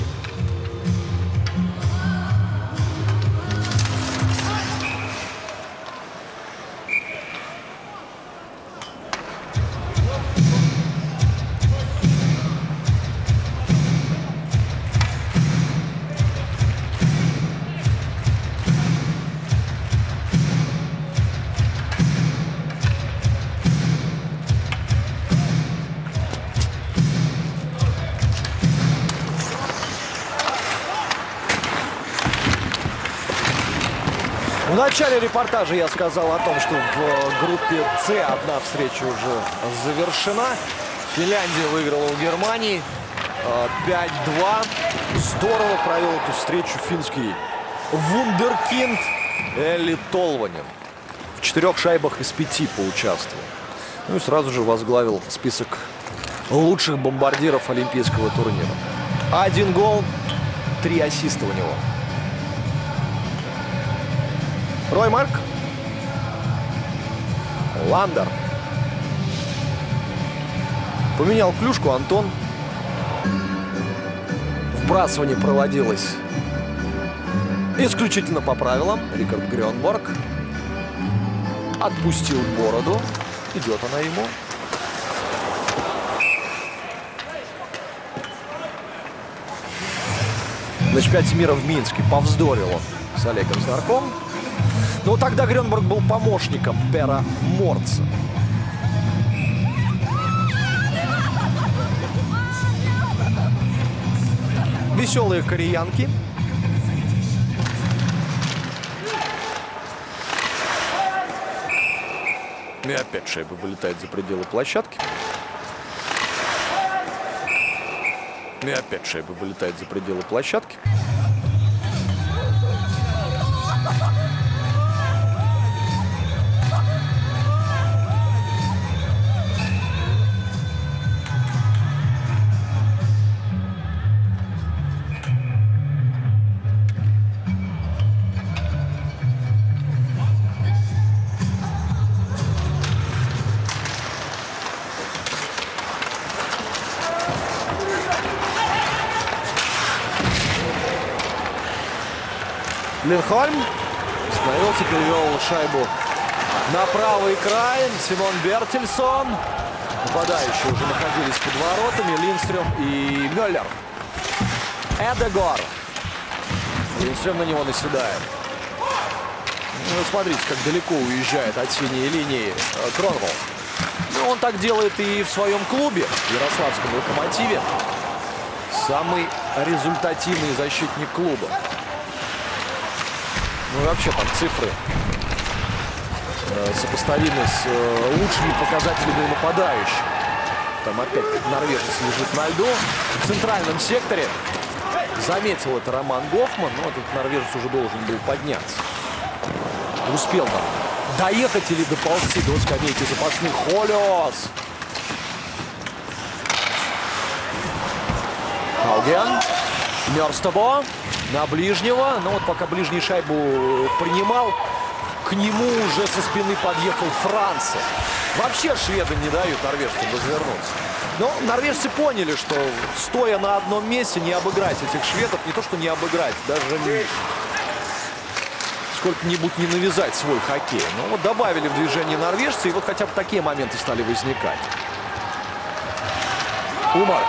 В начале репортажа я сказал о том, что в группе С одна встреча уже завершена. Финляндия выиграла у Германии 5-2. Здорово провел эту встречу финский вундеркинд Элли Толванен. В 4 шайбах из 5 поучаствовал. Ну и сразу же возглавил список лучших бомбардиров олимпийского турнира. 1 гол, 3 ассиста у него. Рой Марк. Ландер. Поменял клюшку Антон. Вбрасывание проводилось исключительно по правилам. Рикард Гренбург отпустил бороду. Идет она ему. На чемпионате мира в Минске повздорил он с Олегом Сарком. Но тогда Гренбург был помощником Пера Морца. Веселые кореянки. И опять шайба вылетает за пределы площадки. И опять шайба вылетает за пределы площадки. Перлинхольм остановился, перевел шайбу на правый край. Симон Бертинсен. Нападающие уже находились под воротами. Линстрём и Мюллер. Эдегор. Линстрём на него наседает. Ну, смотрите, как далеко уезжает от синей линии Кронволл. Ну, он так делает и в своем клубе, в Ярославском Локомотиве. Самый результативный защитник клуба. Ну и вообще там цифры сопоставимы с лучшими показателями нападающих. Там опять норвежец лежит на льду. В центральном секторе заметил это Роман Гоффман, но этот норвежец уже должен был подняться. Успел там доехать или доползти до скамейки запасных. Холлес. Хауген. Нёрстебо. На ближнего, но вот пока ближний шайбу принимал, к нему уже со спины подъехал Франсон. Вообще шведы не дают норвежцам развернуться. Но норвежцы поняли, что стоя на одном месте не обыграть этих шведов, не то что не обыграть, даже сколько-нибудь не навязать свой хоккей. Но вот добавили в движение норвежцы, и вот хотя бы такие моменты стали возникать. Умарк.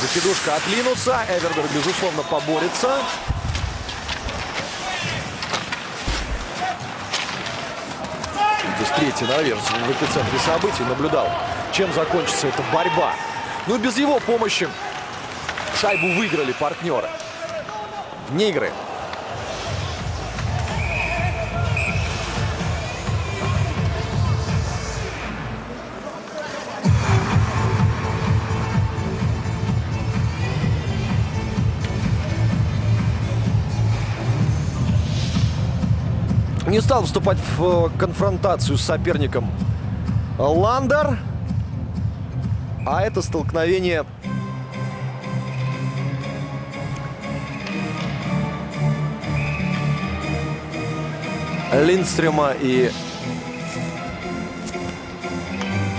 Закидушка от Линуса. Эверберг, безусловно, поборется. Здесь третий норвежец в эпицентре событий наблюдал, чем закончится эта борьба. Но без его помощи шайбу выиграли партнеры. Вне игры. Не стал вступать в конфронтацию с соперником Ландер. А это столкновение Линстрёма и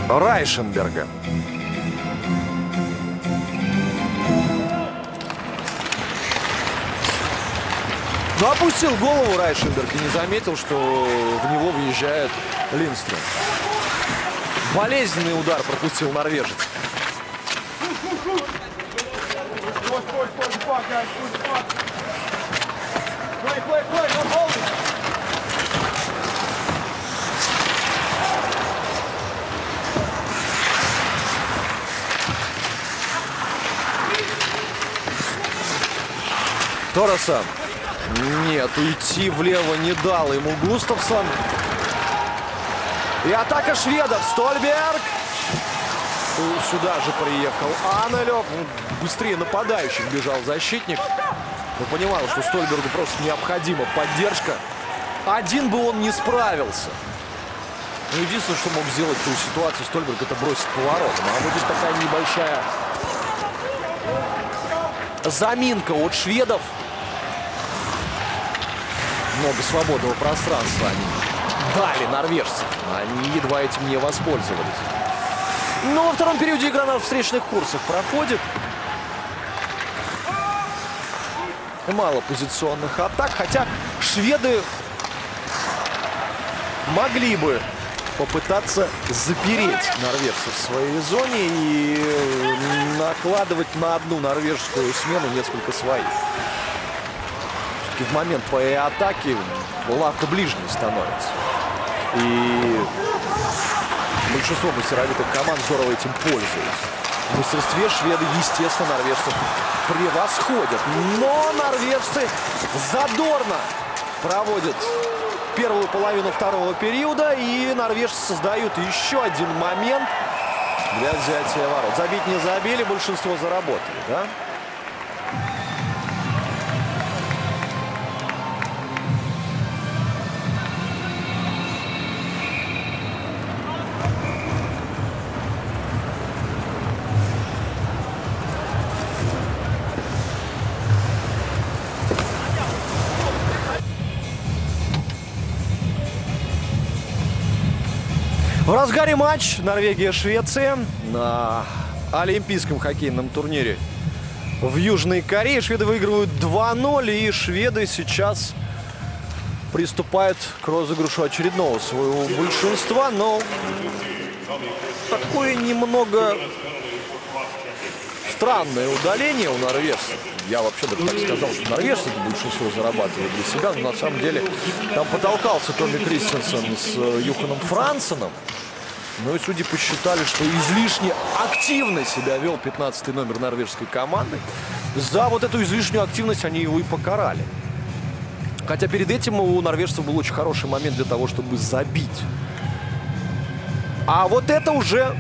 Райшенберга. Но опустил голову Райшенберг и не заметил, что в него въезжает Линстрём. Болезненный удар пропустил норвежец. Торосен. Нет, уйти влево не дал ему Густафсон. И атака шведов. Стольберг. Сюда же приехал Аннелёв. Быстрее нападающих бежал защитник. Но понимал, что Стольбергу просто необходима поддержка. Один бы он не справился. Но единственное, что мог сделать в ту ситуацию Стольберг, это бросить поворотом. А вот здесь такая небольшая заминка от шведов. Много свободного пространства они дали норвежцам. Они едва этим не воспользовались. Но во втором периоде игра на встречных курсах проходит. Мало позиционных атак, хотя шведы могли бы попытаться запереть норвежцев в своей зоне и накладывать на одну норвежскую смену несколько своих. Все-таки в момент твоей атаки лавка ближней становится. И большинство мастеровитых команд здорово этим пользуются. В мастерстве шведы, естественно, норвежцев превосходят. Но норвежцы задорно проводят первую половину второго периода. И норвежцы создают еще один момент для взятия ворот. Забить не забили, большинство заработали, да? В разгаре матч Норвегия-Швеция на олимпийском хоккейном турнире в Южной Корее. Шведы выигрывают 2-0, и шведы сейчас приступают к розыгрышу очередного своего большинства. Но такое немного странное удаление у норвежцев. Я вообще бы так сказал, что норвежцы большинство зарабатывают для себя, но на самом деле там потолкался Томми Кристиансон с Юханом Франсоном. Ну и судьи посчитали, что излишне активно себя вел 15-й номер норвежской команды. За вот эту излишнюю активность они его и покарали. Хотя перед этим у норвежцев был очень хороший момент для того, чтобы забить. А вот это уже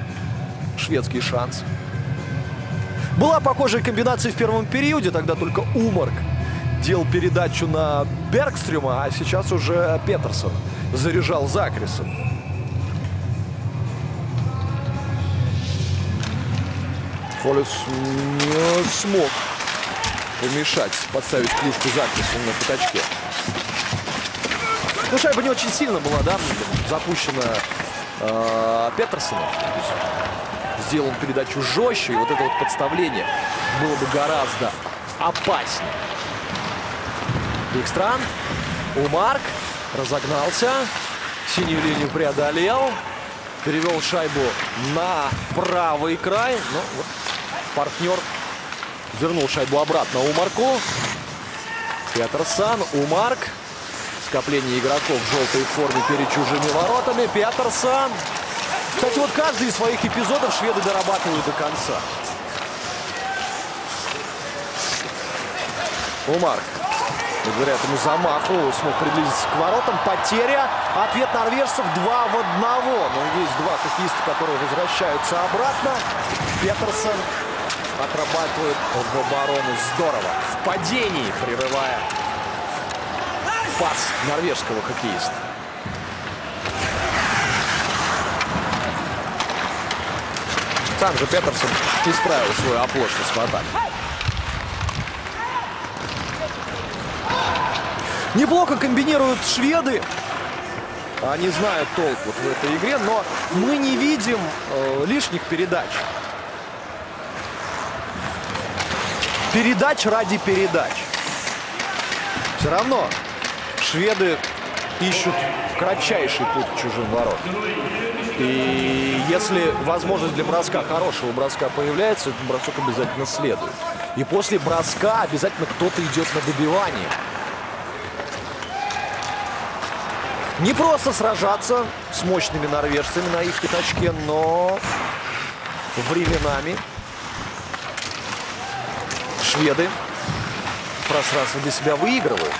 шведский шанс. Была похожая комбинация в первом периоде, тогда только Умарк делал передачу на Бергстрёма, а сейчас уже Петерсон заряжал Закрессен. Холлес не смог помешать, подставить клюшку Закрессену на пятачке. Ну, шайба не очень сильно была, да, запущена Петерсоном. Сделан передачу жестче, и вот это вот подставление было бы гораздо опаснее. Викстрант, Умарк разогнался, синюю линию преодолел, перевел шайбу на правый край. Но вот партнер вернул шайбу обратно Умарку. Петерсон, Умарк, скопление игроков в желтой форме перед чужими воротами. Петерсон. Кстати, вот каждый из своих эпизодов шведы дорабатывают до конца. Умарк, благодаря этому замаху, смог приблизиться к воротам. Потеря. Ответ норвежцев 2 в 1. Но есть два хоккеиста, которые возвращаются обратно. Петерсон отрабатывает в оборону здорово. В падении, прерывая пас норвежского хоккеиста. Сам же Петерсон исправил свою оплошность в атаке. Неплохо комбинируют шведы. Они знают толк вот в этой игре, но мы не видим лишних передач. Передач ради передач. Все равно шведы ищут кратчайший путь к чужим воротам. И если возможность для броска, хорошего броска появляется, бросок обязательно следует. И после броска обязательно кто-то идет на добивание. Не просто сражаться с мощными норвежцами на их пятачке, но временами шведы пространство для себя выигрывают.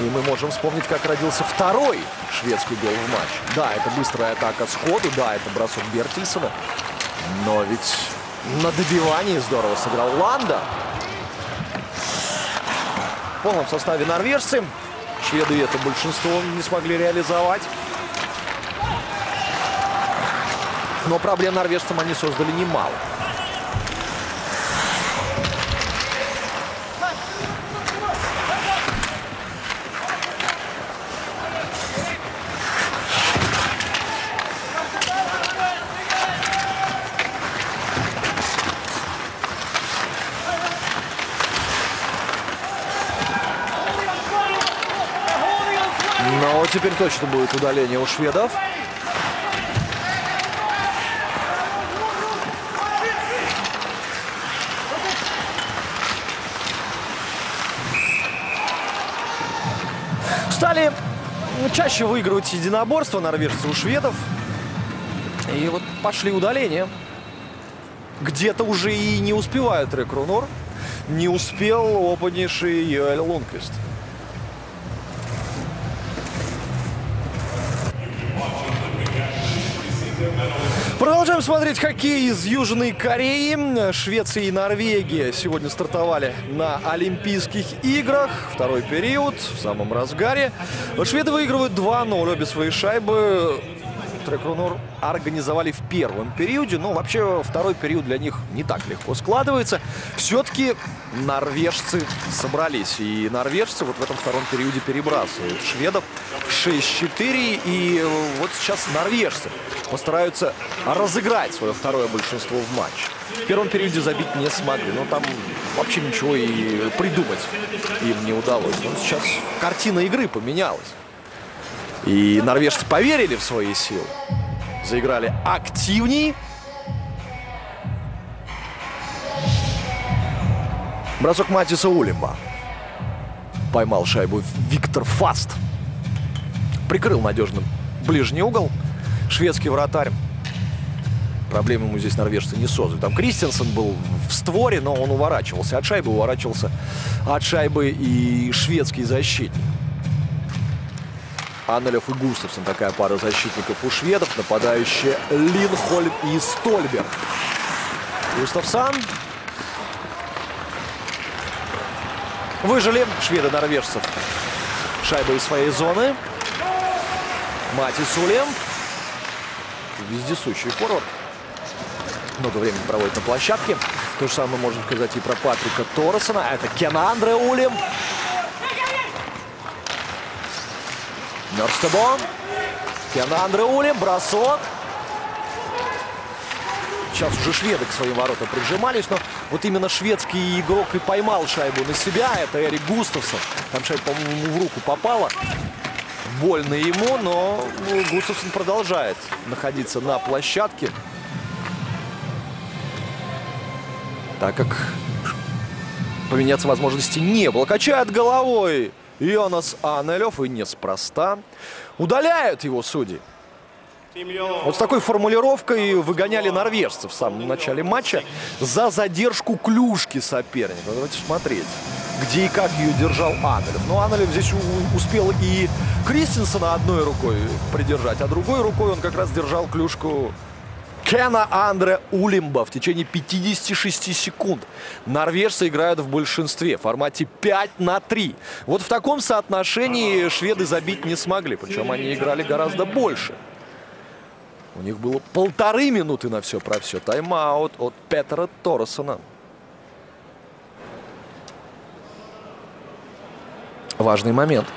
И мы можем вспомнить, как родился второй шведский гол в матче. Да, это быстрая атака сходу, да, это бросок Бертинсена. Но ведь на добивании здорово сыграл Ланда. В полном составе норвежцы. Шведы это большинство не смогли реализовать. Но проблем норвежцам они создали немало. теперь точно будет удаление у шведов. Стали чаще выигрывать единоборство норвежцы у шведов. И вот пошли удаления. Где-то уже и не успевает Рик Рунор. Не успел опытнейший Жуэль Лунквис. Продолжаем смотреть хоккей из Южной Кореи. Швеция и Норвегия сегодня стартовали на Олимпийских играх. Второй период в самом разгаре. Шведы выигрывают 2-0. Обе свои шайбы Рик Рунор организовали в первом периоде. Но вообще второй период для них не так легко складывается. Все-таки норвежцы собрались. И норвежцы вот в этом втором периоде перебрасывают шведов 6-4. И вот сейчас норвежцы постараются разыграть свое второе большинство в матче. В первом периоде забить не смогли. Но там вообще ничего и придумать им не удалось. Но сейчас картина игры поменялась. И норвежцы поверили в свои силы. Заиграли активней. Бросок Матиса Улимба. Поймал шайбу Виктор Фаст. Прикрыл надежным ближний угол. Шведский вратарь. Проблем ему здесь норвежцы не создали. Там Кристиансон был в створе, но он уворачивался от шайбы. Уворачивался от шайбы и шведский защитник. Аннелёв и Густафсон. Такая пара защитников у шведов. Нападающие Линхольм и Стольберг. Густафсон. Выжили шведы норвежцев. Шайба из своей зоны. Матис Улимба. Вездесущий форвард. Много времени проводит на площадке. То же самое можно сказать и про Патрика Торосена. Это Кен Андре Улим. Нёрстебо. Кен Андре Улим. Бросок. Сейчас уже шведы к своим воротам прижимались. Но вот именно шведский игрок и поймал шайбу на себя. Это Эрик Густафсон. Там шайба, по-моему, в руку попала. Больно ему, но Густафсон продолжает находиться на площадке. Так как поменяться возможности не было. Качает головой Йонас Аннелёв, и неспроста. Удаляют его судьи. Вот с такой формулировкой выгоняли норвежцев в самом начале матча за задержку клюшки соперника. Давайте смотреть, где и как ее держал Аннелёв. Но Аннелёв здесь успел и Кристенсена одной рукой придержать, а другой рукой он как раз держал клюшку Кена Андре Улимба в течение 56 секунд. Норвежцы играют в большинстве в формате 5-3. Вот в таком соотношении шведы забить не смогли. Причем они играли гораздо больше. У них было 1,5 минуты на все про все. Тайм-аут от Петра Торосена. Важный момент.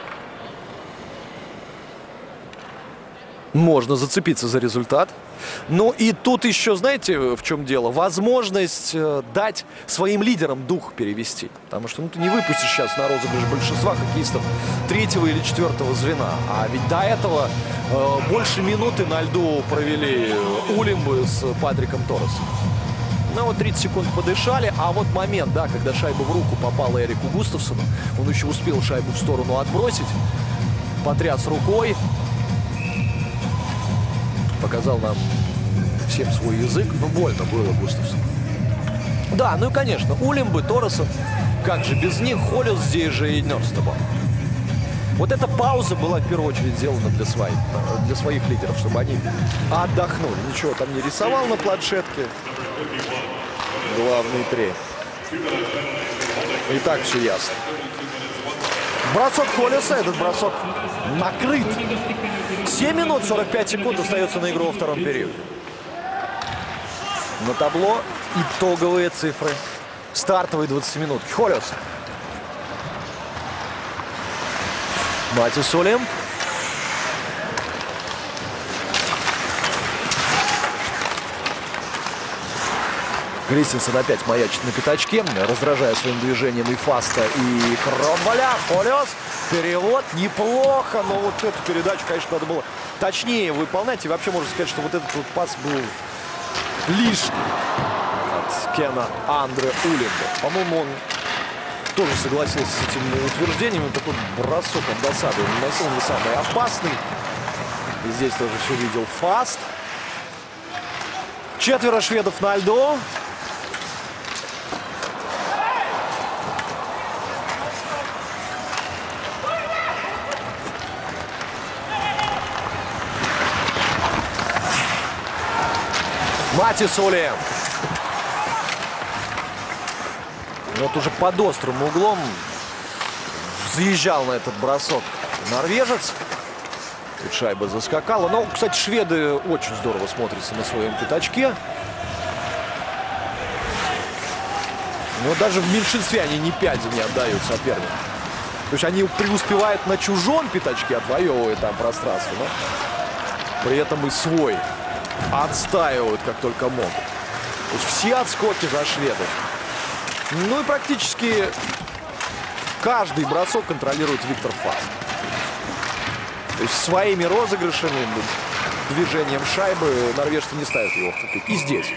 Можно зацепиться за результат. Ну и тут еще, знаете, в чем дело? Возможность дать своим лидерам дух перевести. Потому что ты не выпустишь сейчас на розыгрыш большинства хоккеистов 3-го или 4-го звена. А ведь до этого больше минуты на льду провели Улимбы с Патриком Торосом. Ну вот 30 секунд подышали, а вот момент, да, когда шайба в руку попала Эрику Густафсону. Он еще успел шайбу в сторону отбросить. Потряс рукой. Показал нам всем свой язык. Но больно было Густафсону. Да, ну и, конечно, Улимбы, Торосен. Как же без них? Холлес здесь же и Нёрстебо. Вот эта пауза была в первую очередь сделана для своих лидеров, чтобы они отдохнули. Ничего там не рисовал на планшетке. Главный тренер. И так все ясно. Бросок Холлеса. Этот бросок накрыт. 7 минут 45 секунд остается на игру во втором периоде. На табло итоговые цифры стартовой 20-минутки. Холлес. Матис Улимба. Кристиансен опять маячит на пятачке, раздражая своим движением и Фаста, и Кронбулла. Холлес. перевод. Неплохо, но вот эту передачу, конечно, надо было точнее выполнять. И вообще можно сказать, что вот этот вот пас был лишний от Кена Андре Улимба. По-моему, он тоже согласился с этим утверждением. И такой бросок от досады он наносил, не самый опасный. И здесь тоже все видел фаст. Четверо шведов на льду. Матис Улимба. Вот уже под острым углом заезжал на этот бросок норвежец. Тут шайба заскакала. Но, кстати, шведы очень здорово смотрятся на своем пятачке. Но даже в меньшинстве они ни пяди не отдают сопернику. То есть они преуспевают на чужом пятачке, отвоевывая там пространство. Но при этом и свой отстаивают, как только могут. То есть все отскоки за шведов. Ну и практически каждый бросок контролирует Виктор Фаст. То есть своими розыгрышами, движением шайбы норвежцы не ставят его в тупик. И здесь.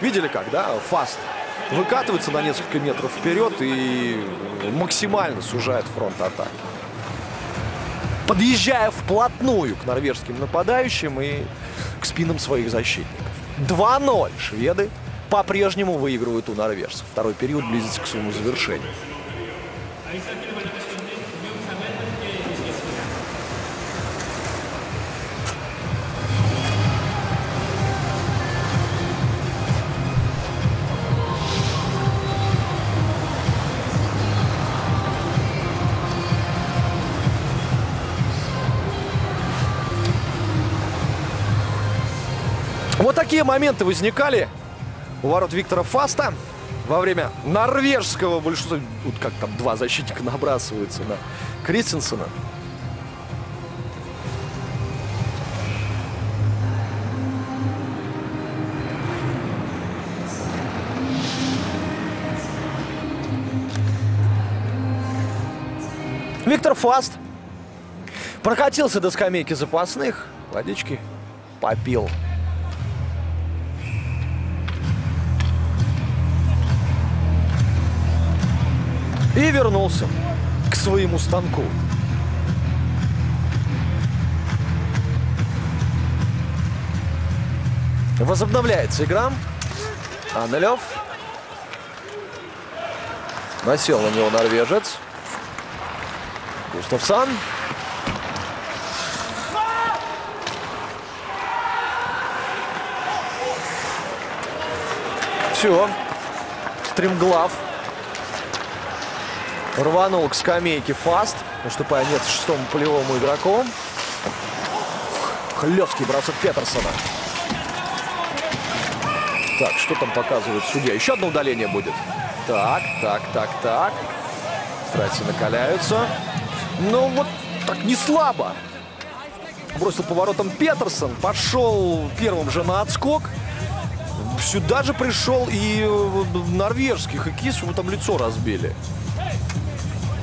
Видели как, да? Фаст выкатывается на несколько метров вперед и максимально сужает фронт атаки. Подъезжая вплотную к норвежским нападающим и к спинам своих защитников. 2-0 шведы по-прежнему выигрывают у норвежцев. Второй период близится к своему завершению. Вот такие моменты возникали у ворот Виктора Фаста во время норвежского большинства. Вот как там два защитника набрасываются на Кристиансона. Виктор Фаст прокатился до скамейки запасных. Водички попил. И вернулся к своему станку. Возобновляется игра. Аннелёв. Насел на него норвежец. Густафсон. Все. Стримглав. Рванул к скамейке Фаст, уступая нет шестому полевому игроку. Хлёсткий бросок Петерсона. Так, что там показывает судья? Еще одно удаление будет. Так. Страсти накаляются. Ну, вот так не слабо. Бросил поворотом Петерсон. Пошел первым же на отскок. Сюда же пришел и норвежский хоккеист. Ему там лицо разбили.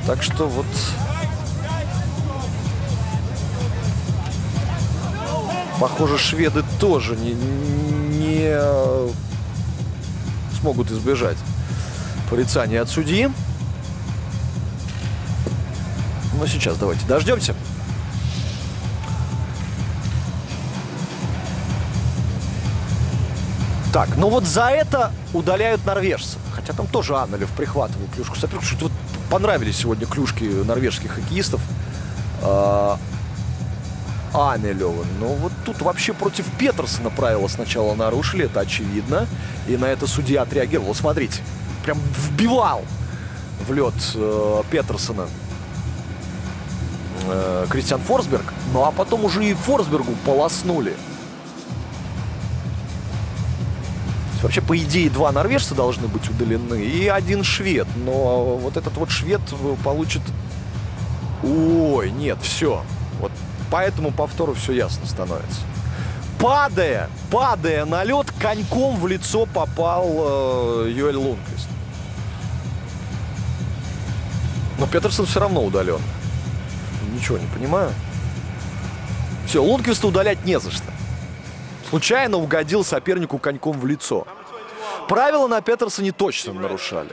Так что вот похоже, шведы тоже не смогут избежать порицания от судьи. Но сейчас давайте дождемся. Так, ну вот за это удаляют норвежцев. Хотя там тоже Аннелёв прихватывал клюшку соперника. Что-то вот понравились сегодня клюшки норвежских хоккеистов Аннелёва. Но вот тут вообще против Петерсона правила сначала нарушили, это очевидно. И на это судья отреагировал. Смотрите, прям вбивал в лед Петерсона Кристиан Форсберг. Ну а потом уже и Форсбергу полоснули. Вообще, по идее, два норвежца должны быть удалены и один швед. Но вот этот вот швед получит... Ой, нет, все. Вот поэтому повтору все ясно становится. Падая на лед, коньком в лицо попал Жуэль Лунквис. Но Петерсон все равно удален. ничего не понимаю. Все, Лунквиста удалять не за что. Случайно угодил сопернику коньком в лицо. Правила на Петерсоне точно нарушали.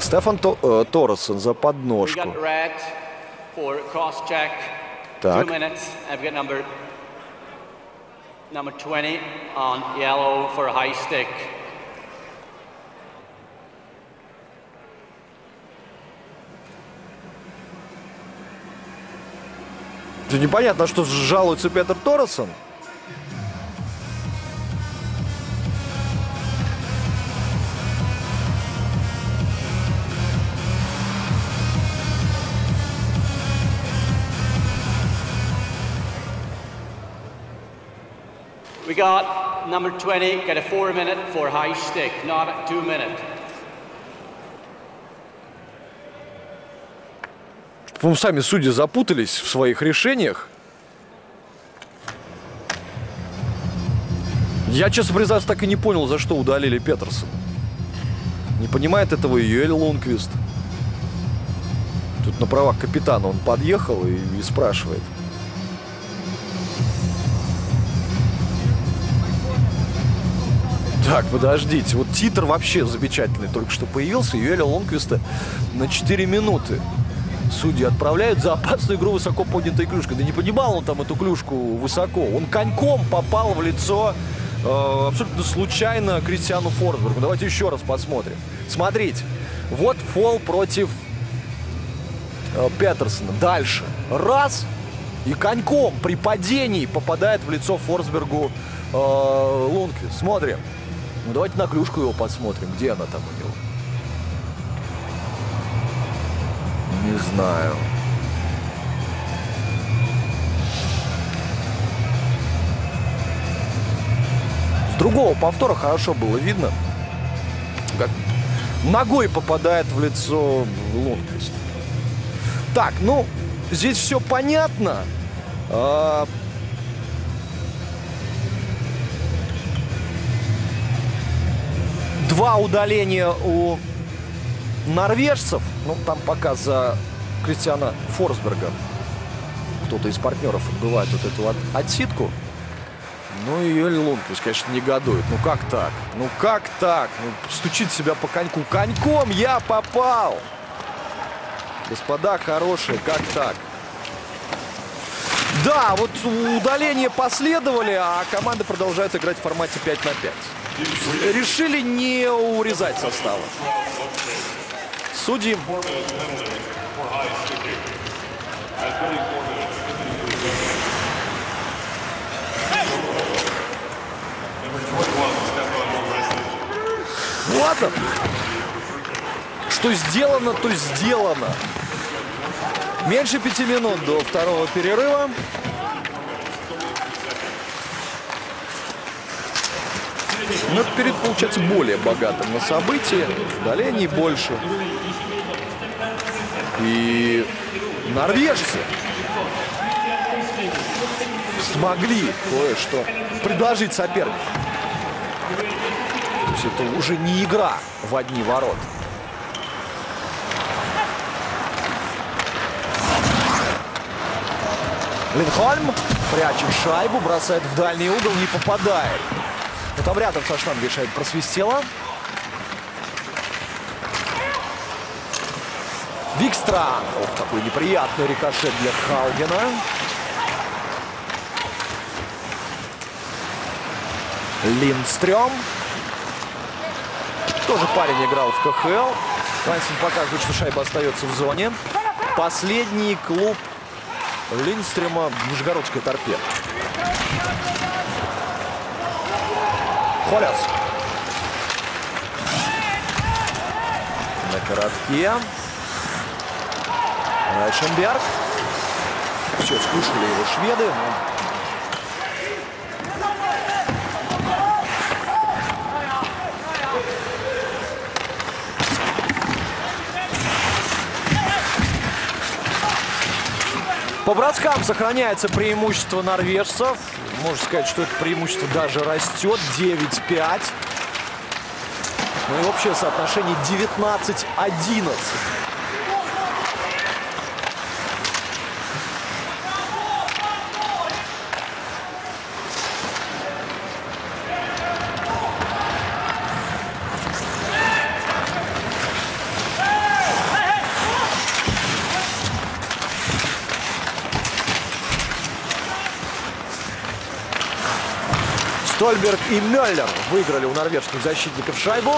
Стефан Торосен за подножку. Так. Number 20 on yellow for a high stick. Тут непонятно, что жалуется Петр Торосен. We got number 20, got a 4 minute for high stick, not a 2 minute. По-моему, сами судьи запутались в своих решениях. Я, честно признаться, так и не понял, за что удалили Петерсона. Не понимает этого и Лунквист. Тут на правах капитана он подъехал и спрашивает. Так, подождите, вот титр вообще замечательный только что появился. Юэля Лунквиста на 4 минуты судьи отправляют за опасную игру высоко поднятой клюшкой. Да не понимал он там эту клюшку высоко. Он коньком попал в лицо абсолютно случайно Кристиану Форсбергу. Давайте еще раз посмотрим. Смотрите, вот фол против Петерсона. Дальше. Раз, и коньком при падении попадает в лицо Форсбергу Лунквист. Смотрим. Ну, давайте на клюшку его посмотрим. Где она там у него? Не знаю. С другого повтора хорошо было видно, как ногой попадает в лицо Лунквист. Так, ну, здесь все понятно. Два удаления у норвежцев. Ну, там пока за Кристиана Форсберга кто-то из партнеров отбывает вот эту отсидку. Ну, и Йоль Лунквис, конечно, негодует. Ну, как так? Ну, как так? Ну, стучит себя по коньку. Коньком я попал! Господа хорошие, как так? Да, вот удаления последовали, а команды продолжают играть в формате 5 на 5. Решили не урезать состава. Судьи ладно. Что сделано, то сделано. Меньше 5 минут до второго перерыва. Но этот период получается более богатым на события, удалений больше. И норвежцы смогли кое-что предложить сопернику. То есть это уже не игра в одни ворота. Линхольм прячет шайбу, бросает в дальний угол, не попадает. Но там рядом со штангой шайба просвистела. Викстрант. Ох, такой неприятный рикошет для Хаугена. Льюзстрюм. Тоже парень играл в КХЛ. Франсон показывает, что шайба остается в зоне. Последний клуб Льюзстрюма — Нижегородская торпеда. Холлес. На коротке. Райшенберг. Все, скушали его шведы. По броскам сохраняется преимущество норвежцев. можно сказать, что это преимущество даже растет. 9-5. Ну и вообще соотношение 19-11. Стольберг и Мюллер выиграли у норвежских защитников шайбу.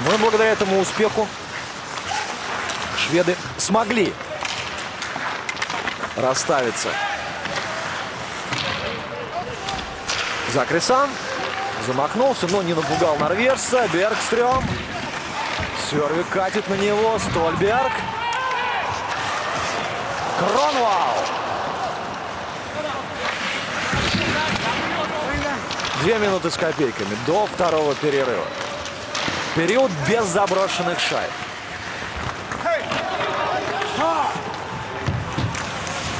Ну и благодаря этому успеху шведы смогли расставиться. Закрессен замахнулся, но не напугал норвежца. Бергстрём. Сервик катит на него. Стольберг. Кронвал. 2 минуты с копейками до второго перерыва. Период без заброшенных шайб.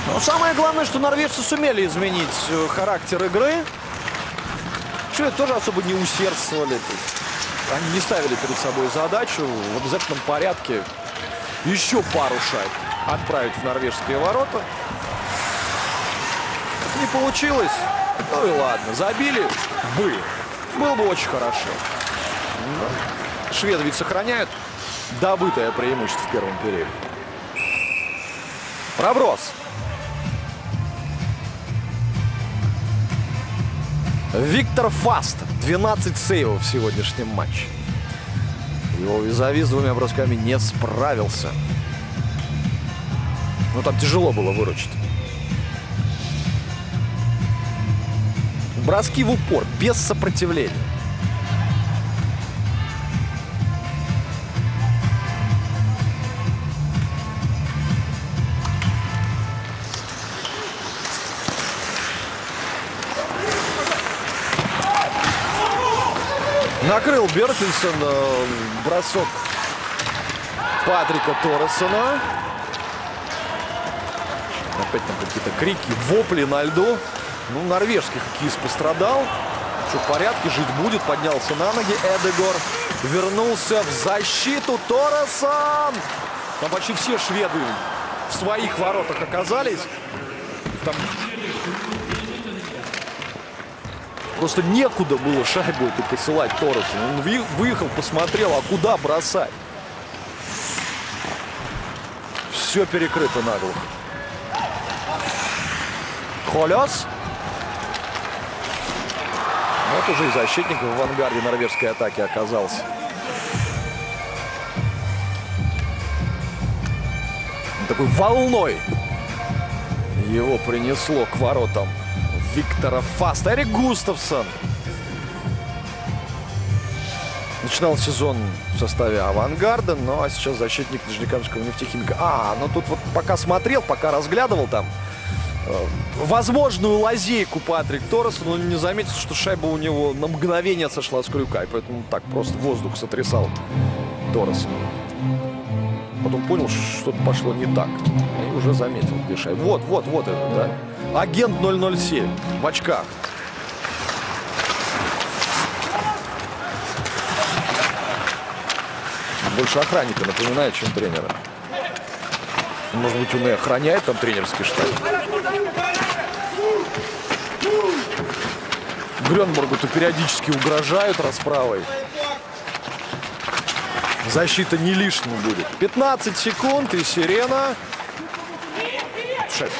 Но самое главное, что норвежцы сумели изменить характер игры. Шведы тоже особо не усердствовали. Они не ставили перед собой задачу в обязательном порядке еще пару шайб отправить в норвежские ворота. Не получилось. Ну и ладно, забили бы. Было бы очень хорошо. Шведы ведь сохраняют добытое преимущество в первом периоде. Проброс. Виктор Фаст. 12 сейвов в сегодняшнем матче. Его визави с двумя бросками не справился. Но там тяжело было выручить. Броски в упор, без сопротивления. Накрыл Бертинсен бросок Патрика Торосена. Опять там какие-то крики, вопли на льду. Ну, норвежский хоккеист пострадал. Что, в порядке, жить будет. Поднялся на ноги. Эдегор вернулся в защиту. Торосен! Там почти все шведы в своих воротах оказались. Там... Просто некуда было шайбу эту посылать Торосену. Он выехал, посмотрел, а куда бросать? Все перекрыто наглухо. Холлес. Вот уже и защитник в авангарде норвежской атаки оказался. Он такой волной его принесло к воротам Виктора Фаста. Эрик Густафсон начинал сезон в составе авангарда, ну а сейчас защитник Нижнекамского нефтехимика. Ну тут вот пока смотрел, пока разглядывал там возможную лазейку Патрик Торосен, он не заметил, что шайба у него на мгновение сошла с крюка, и поэтому так просто воздух сотрясал Торосен. Потом понял, что что-то пошло не так. И уже заметил, где шайба. Вот это, да. Агент 007 в очках. Больше охранника напоминает, чем тренера. Может быть, он и охраняет там тренерский штаб. Гренбургу-то периодически угрожают расправой. Защита не лишней будет. 15 секунд и сирена. Шайба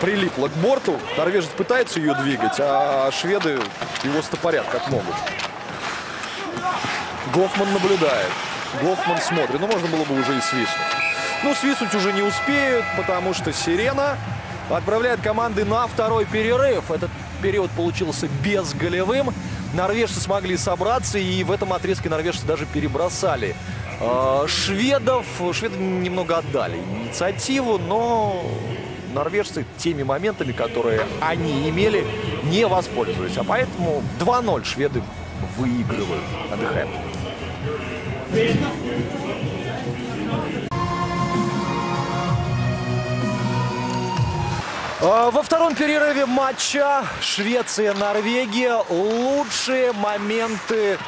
прилипла к борту. Норвежец пытается ее двигать, а шведы его стопорят как могут. Гоффман наблюдает. Гоффман смотрит. Ну, можно было бы уже и свистнуть. Ну, свистнуть уже не успеют, потому что сирена отправляет команды на второй перерыв. Этот период получился безголевым. Норвежцы смогли собраться, и в этом отрезке норвежцы даже перебросали шведов. Шведы немного отдали инициативу, но норвежцы теми моментами, которые они имели, не воспользовались. А поэтому 2-0 шведы выигрывают. Отдыхаем. Во втором перерыве матча Швеция-Норвегия. Лучшие моменты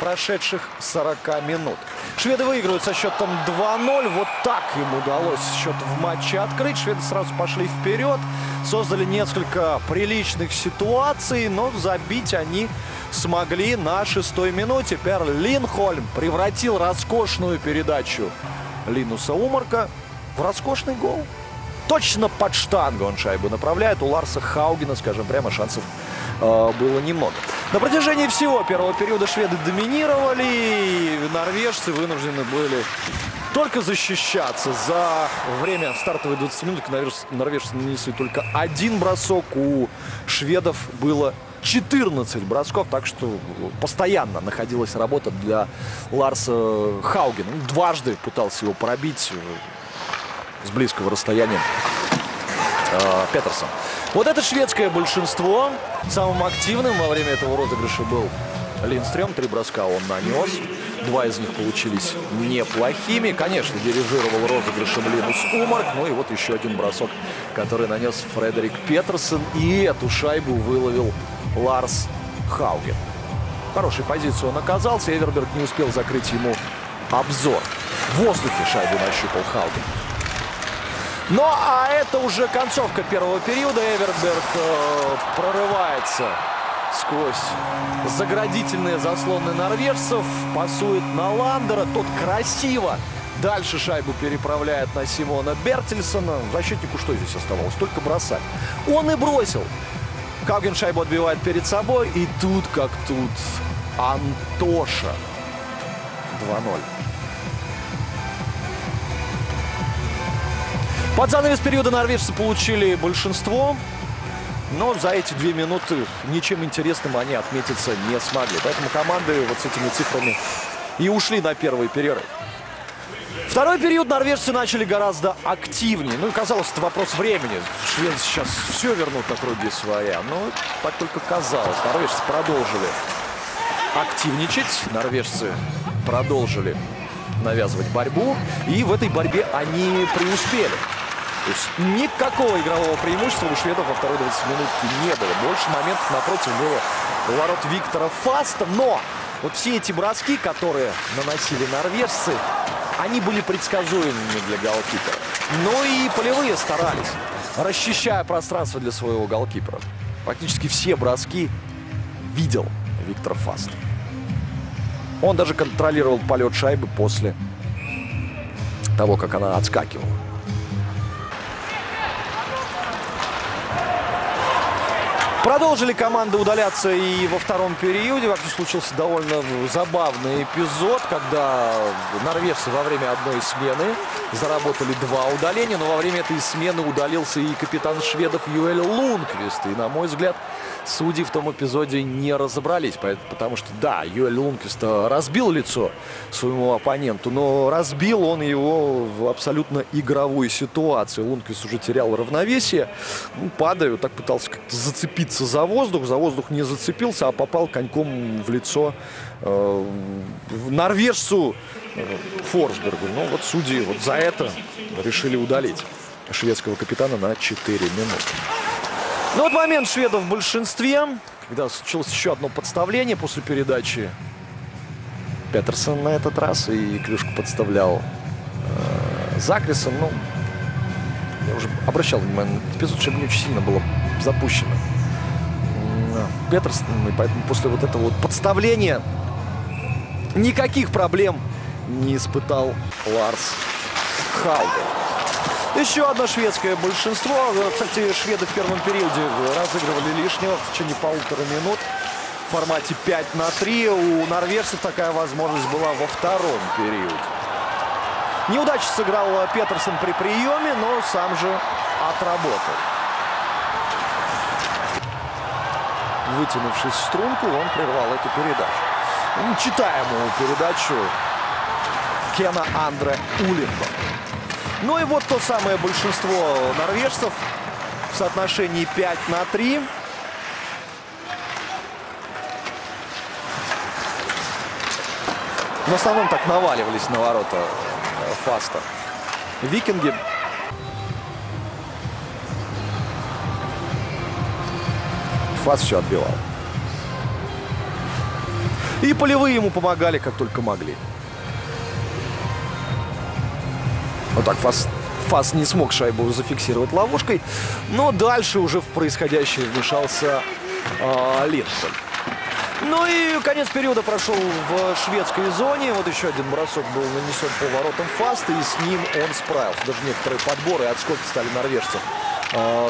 прошедших 40 минут. Шведы выигрывают со счетом 2-0. Вот так им удалось счет в матче открыть. Шведы сразу пошли вперед. Создали несколько приличных ситуаций, но забить они смогли на 6-й минуте. Перлинхольм превратил роскошную передачу Линуса Умарка в роскошный гол. Точно под штангу он шайбу направляет. У Ларса Хаугена, скажем прямо, шансов было немного. На протяжении всего первого периода шведы доминировали. И норвежцы вынуждены были только защищаться. За время стартовой 20 минут норвежцы нанесли только один бросок. У шведов было 14 бросков. Так что постоянно находилась работа для Ларса Хаугена. Дважды пытался его пробить с близкого расстояния Петерсон. Вот это шведское большинство. Самым активным во время этого розыгрыша был Линстрём. 3 броска он нанес. 2 из них получились неплохими. Конечно, дирижировал розыгрышем Линус Умарк. Ну и вот еще один бросок, который нанес Фредерик Петерсон. И эту шайбу выловил Ларс Хауген. В хорошей позиции он оказался. Эверберг не успел закрыть ему обзор. В воздухе шайбу нащупал Хауген. Ну, а это уже концовка первого периода. Эверберг прорывается сквозь заградительные заслоны норвежцев. Пасует на Ландера. Тот красиво дальше шайбу переправляет на Симона Бертинсена. Защитнику что здесь оставалось? Только бросать. Он и бросил. Хауген шайбу отбивает перед собой. И тут как тут Антоша. 2-0. Под занавес периода норвежцы получили большинство, но за эти 2 минуты ничем интересным они отметиться не смогли. Поэтому команды вот с этими цифрами и ушли на первый перерыв. Второй период норвежцы начали гораздо активнее. Ну и казалось, это вопрос времени. Шведы сейчас все вернут на круги своя. Но так только казалось. Норвежцы продолжили активничать. Норвежцы продолжили навязывать борьбу. И в этой борьбе они преуспели. То есть никакого игрового преимущества у шведов во второй 20 минутке не было. Больше моментов напротив было у ворот Виктора Фаста. Но вот все эти броски, которые наносили норвежцы, они были предсказуемыми для голкипера. Но и полевые старались, расчищая пространство для своего голкипера. Практически все броски видел Виктор Фаст. Он даже контролировал полет шайбы после того, как она отскакивала. Продолжили команды удаляться и во втором периоде. Вообще случился довольно забавный эпизод, когда норвежцы во время одной смены заработали 2 удаления. Но во время этой смены удалился и капитан шведов Жуэль Лунквис. И, на мой взгляд, судьи в том эпизоде не разобрались. Потому что, да, Жуэль Лунквис разбил лицо своему оппоненту, но разбил он его в абсолютно игровую ситуацию. Лунквис уже терял равновесие. Ну, падая, вот так пытался как-то зацепиться за воздух не зацепился, а попал коньком в лицо норвежцу Форсбергу. Ну вот судьи вот за это решили удалить шведского капитана на 4 минуты. Ну вот момент шведов в большинстве, когда случилось еще одно подставление после передачи Петерсон на этот раз, и клюшку подставлял Закрессен. Ну, я уже обращал внимание на этот эпизод, чтобы не очень сильно было запущено Петерсон, и поэтому после вот этого вот подставления никаких проблем не испытал Ларс Хауген. Еще одно шведское большинство. Кстати, шведы в первом периоде разыгрывали лишнего в течение 1,5 минут в формате 5 на 3. У норвежцев такая возможность была во втором периоде. Неудачу сыграл Петерсон при приеме, но сам же отработал. Вытянувшись в струнку, он прервал эту передачу. Читаемую передачу Кена Андре Улимба. Ну и вот то самое большинство норвежцев в соотношении 5 на 3. в основном так наваливались на ворота Фаста. Викинги. Фаст все отбивал. И полевые ему помогали, как только могли. Вот так Фаст не смог шайбу зафиксировать ловушкой. Но дальше уже в происходящее вмешался Линсон. Ну и конец периода прошел в шведской зоне. Вот еще один бросок был нанесен по воротам Фаста, и с ним он справился. Даже некоторые подборы и отскоки стали норвежцев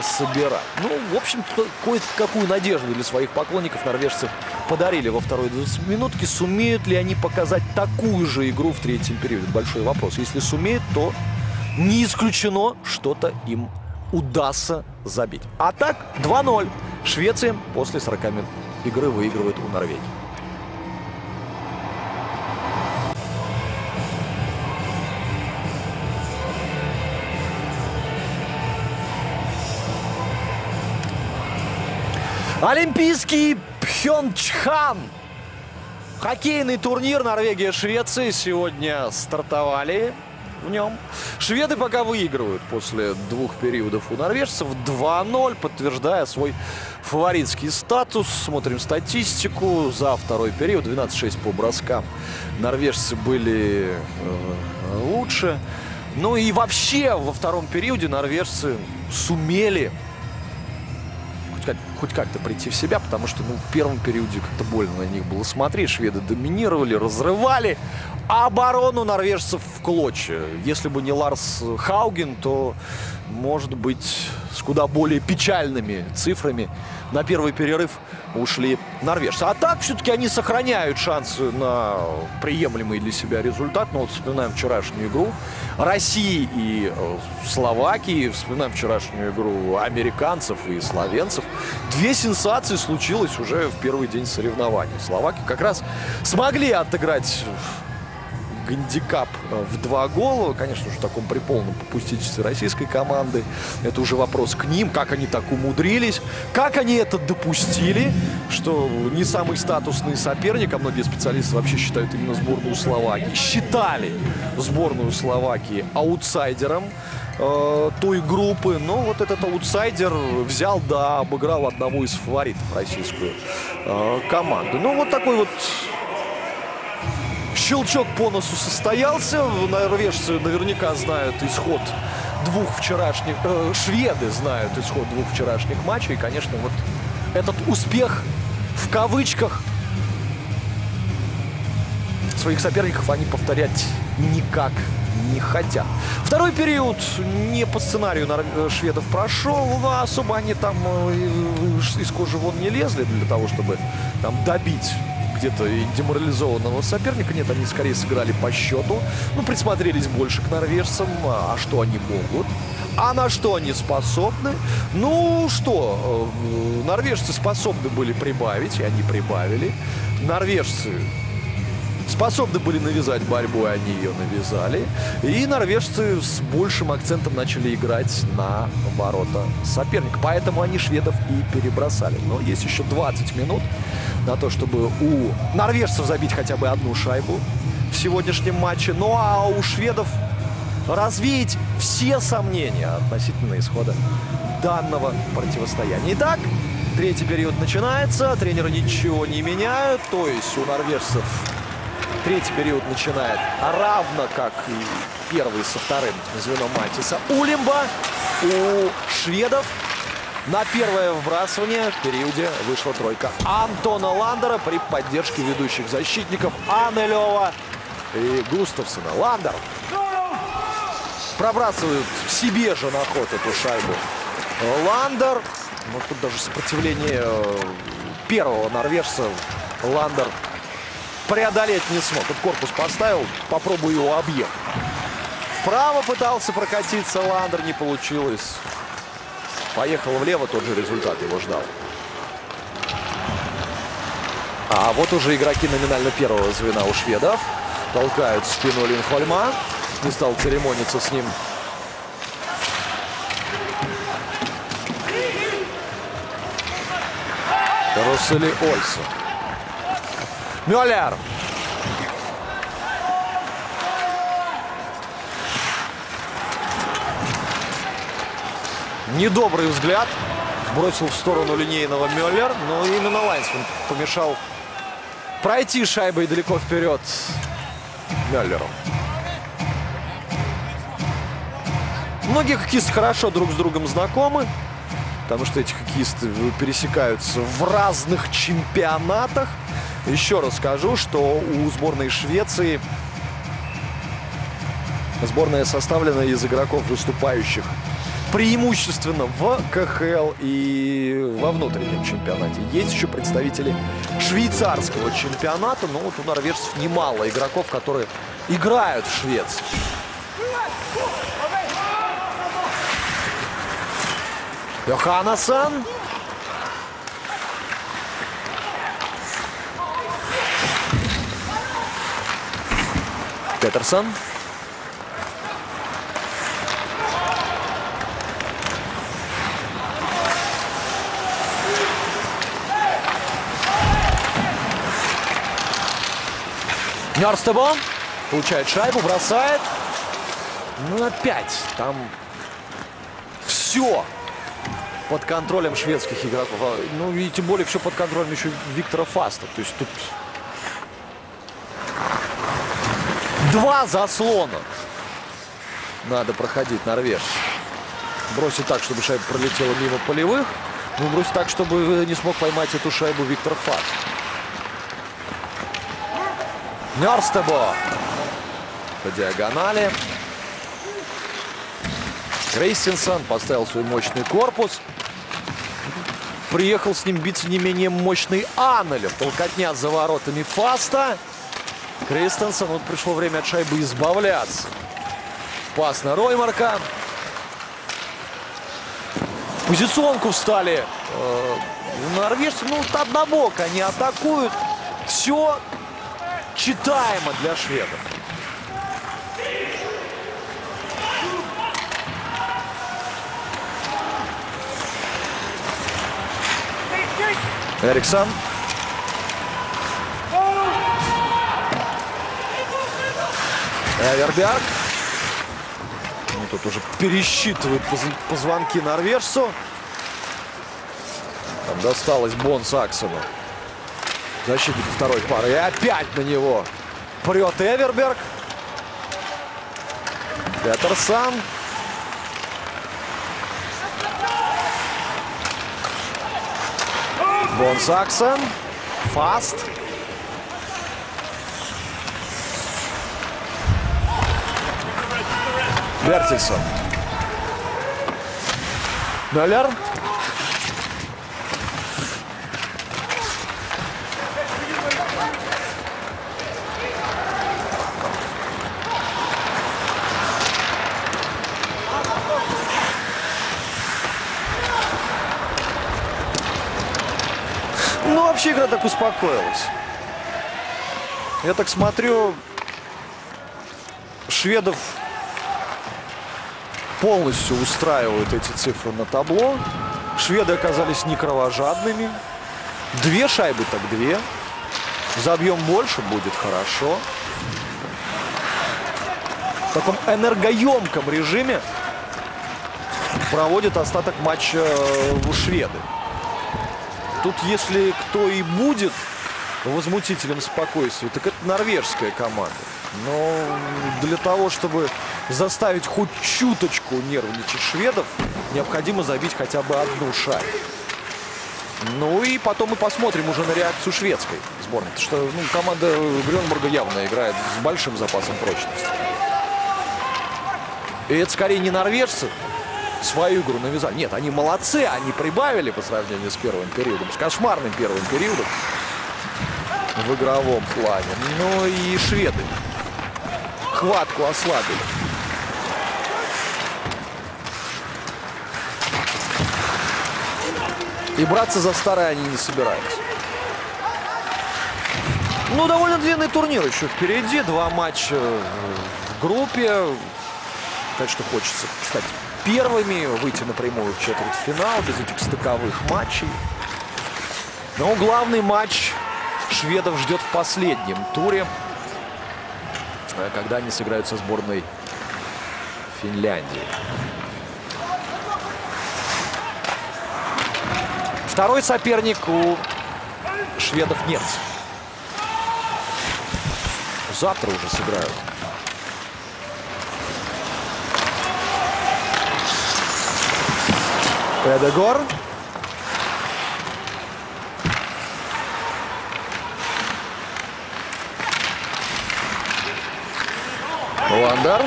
собирать. Ну, в общем-то, кое-какую надежду для своих поклонников норвежцы подарили во второй 20-минутке. Сумеют ли они показать такую же игру в третьем периоде? Большой вопрос. Если сумеют, то не исключено, что-то им удастся забить. А так 2-0. Швеция после 40 минут игры выигрывает у Норвегии. Олимпийский Пхенчхан. Хоккейный турнир Норвегия-Швеция сегодня стартовали в нем. Шведы пока выигрывают после двух периодов у норвежцев 2-0, подтверждая свой фаворитский статус. Смотрим статистику за второй период. 12-6 по броскам. Норвежцы были лучше. Ну и вообще во втором периоде норвежцы сумели хоть как-то прийти в себя, потому что в первом периоде как-то больно на них было смотреть. Шведы доминировали, разрывали оборону норвежцев в клочья. Если бы не Ларс Хауген, то, может быть, с куда более печальными цифрами на первый перерыв ушли норвежцы. А так, все-таки они сохраняют шансы на приемлемый для себя результат. Но вот вспоминаем вчерашнюю игру России и Словакии, вспоминаем вчерашнюю игру американцев и словенцев. Две сенсации случилось уже в первый день соревнований. Словаки как раз смогли отыграть гандикап в 2 гола. Конечно же, в таком при полном попустительстве российской команды. Это уже вопрос к ним, как они так умудрились, как они это допустили, что не самый статусный соперник, а многие специалисты вообще считают именно сборную Словакии, считали сборную Словакии аутсайдером той группы. Но вот этот аутсайдер взял, да, обыграл одного из фаворитов российскую команду. Ну, вот такой вот щелчок по носу состоялся. Норвежцы наверняка знают исход двух вчерашних... шведы знают исход двух вчерашних матчей. И, конечно, вот этот успех в кавычках своих соперников они повторять никак не хотят. Второй период не по сценарию шведов прошел. Но особо они там из кожи вон не лезли для того, чтобы там добить где-то и деморализованного соперника. Нет, они скорее сыграли по счету. Ну, присмотрелись больше к норвежцам. А что они могут? А на что они способны? Ну, что? Норвежцы способны были прибавить, и они прибавили. Норвежцы способны были навязать борьбу, и они ее навязали. И норвежцы с большим акцентом начали играть на ворота соперника. Поэтому они шведов и перебросали. Но есть еще 20 минут на то, чтобы у норвежцев забить хотя бы одну шайбу в сегодняшнем матче. Ну а у шведов развеять все сомнения относительно исхода данного противостояния. Итак, третий период начинается. Тренеры ничего не меняют. То есть у норвежцев третий период начинает равно, как и первый со вторым звеном Матиса Улимба. У шведов на первое вбрасывание в периоде вышла тройка Антона Ландера при поддержке ведущих защитников Аннелёва и Густафсона. Ландер пробрасывает себе же на ход эту шайбу. Ландер, ну тут даже сопротивление первого норвежца Ландер преодолеть не смог. Тут корпус поставил, попробую его объехать. Вправо пытался прокатиться Ландер, не получилось. Поехал влево, тот же результат его ждал. А вот уже игроки номинально первого звена у шведов толкают спину Линхольма. Не стал церемониться с ним Руссели Ольсен. Мюллер. недобрый взгляд бросил в сторону линейного Мюллер, но именно лайнсмен помешал пройти шайбой далеко вперед Мюллеру. Многие хоккеисты хорошо друг с другом знакомы, потому что эти хоккеисты пересекаются в разных чемпионатах. Еще раз скажу, что у сборной Швеции сборная составлена из игроков, выступающих преимущественно в КХЛ и во внутреннем чемпионате. Есть еще представители швейцарского чемпионата, но вот у норвежцев немало игроков, которые играют в Швеции. Йоханнессон. Петерсон. Нёрстебо получает шайбу, бросает. Ну, опять там все под контролем шведских игроков. Ну, и тем более все под контролем еще Виктора Фаста. То есть тут два заслона надо проходить норвежцам. Бросит так, чтобы шайба пролетела мимо полевых. Ну, бросит так, чтобы не смог поймать эту шайбу Виктор Фаст. Нёрстебо по диагонали. Кристиансон поставил свой мощный корпус. Приехал с ним биться не менее мощный Аннелёв. Толкотня за воротами Фаста. Кристиансон, вот пришло время от шайбы избавляться. Пас на Роймарка. В позиционку встали норвежцы. Ну, вот однобоко они атакуют. Все читаемо для шведов. Эриксон. Эверберг. Ну, тут уже пересчитывает позвонки норвежцу. Там досталось Бонсаксону, защитник второй пары. И опять на него прет Эверберг. Петерсон. Бонсаксон. Фаст. Бертинсен. Мюллер. Ну, вообще игра так успокоилась. Я так смотрю, шведов полностью устраивают эти цифры на табло. Шведы оказались не кровожадными. Две шайбы, так две. Забьем больше, будет хорошо. В таком энергоемком режиме проводит остаток матча шведы. Тут, если кто и будет возмутителем спокойствия, так это норвежская команда. Но для того, чтобы заставить хоть чуточку нервничать шведов, необходимо забить хотя бы одну шайбу. Ну и потом мы посмотрим уже на реакцию шведской сборной. Потому что, ну, команда Гренбурга явно играет с большим запасом прочности. И это скорее не норвежцы свою игру навязали. Нет, они молодцы, они прибавили по сравнению с первым периодом, с кошмарным первым периодом в игровом плане. Но и шведы хватку ослабили. И браться за старое они не собираются. Ну, довольно длинный турнир еще впереди. Два матча в группе. Так что хочется, кстати, первыми выйти напрямую в четвертьфинал, без этих стыковых матчей. Но главный матч шведов ждет в последнем туре, когда они сыграют со сборной Финляндии. Второй соперник у шведов нет. Завтра уже сыграют. Эдегор. Ландер.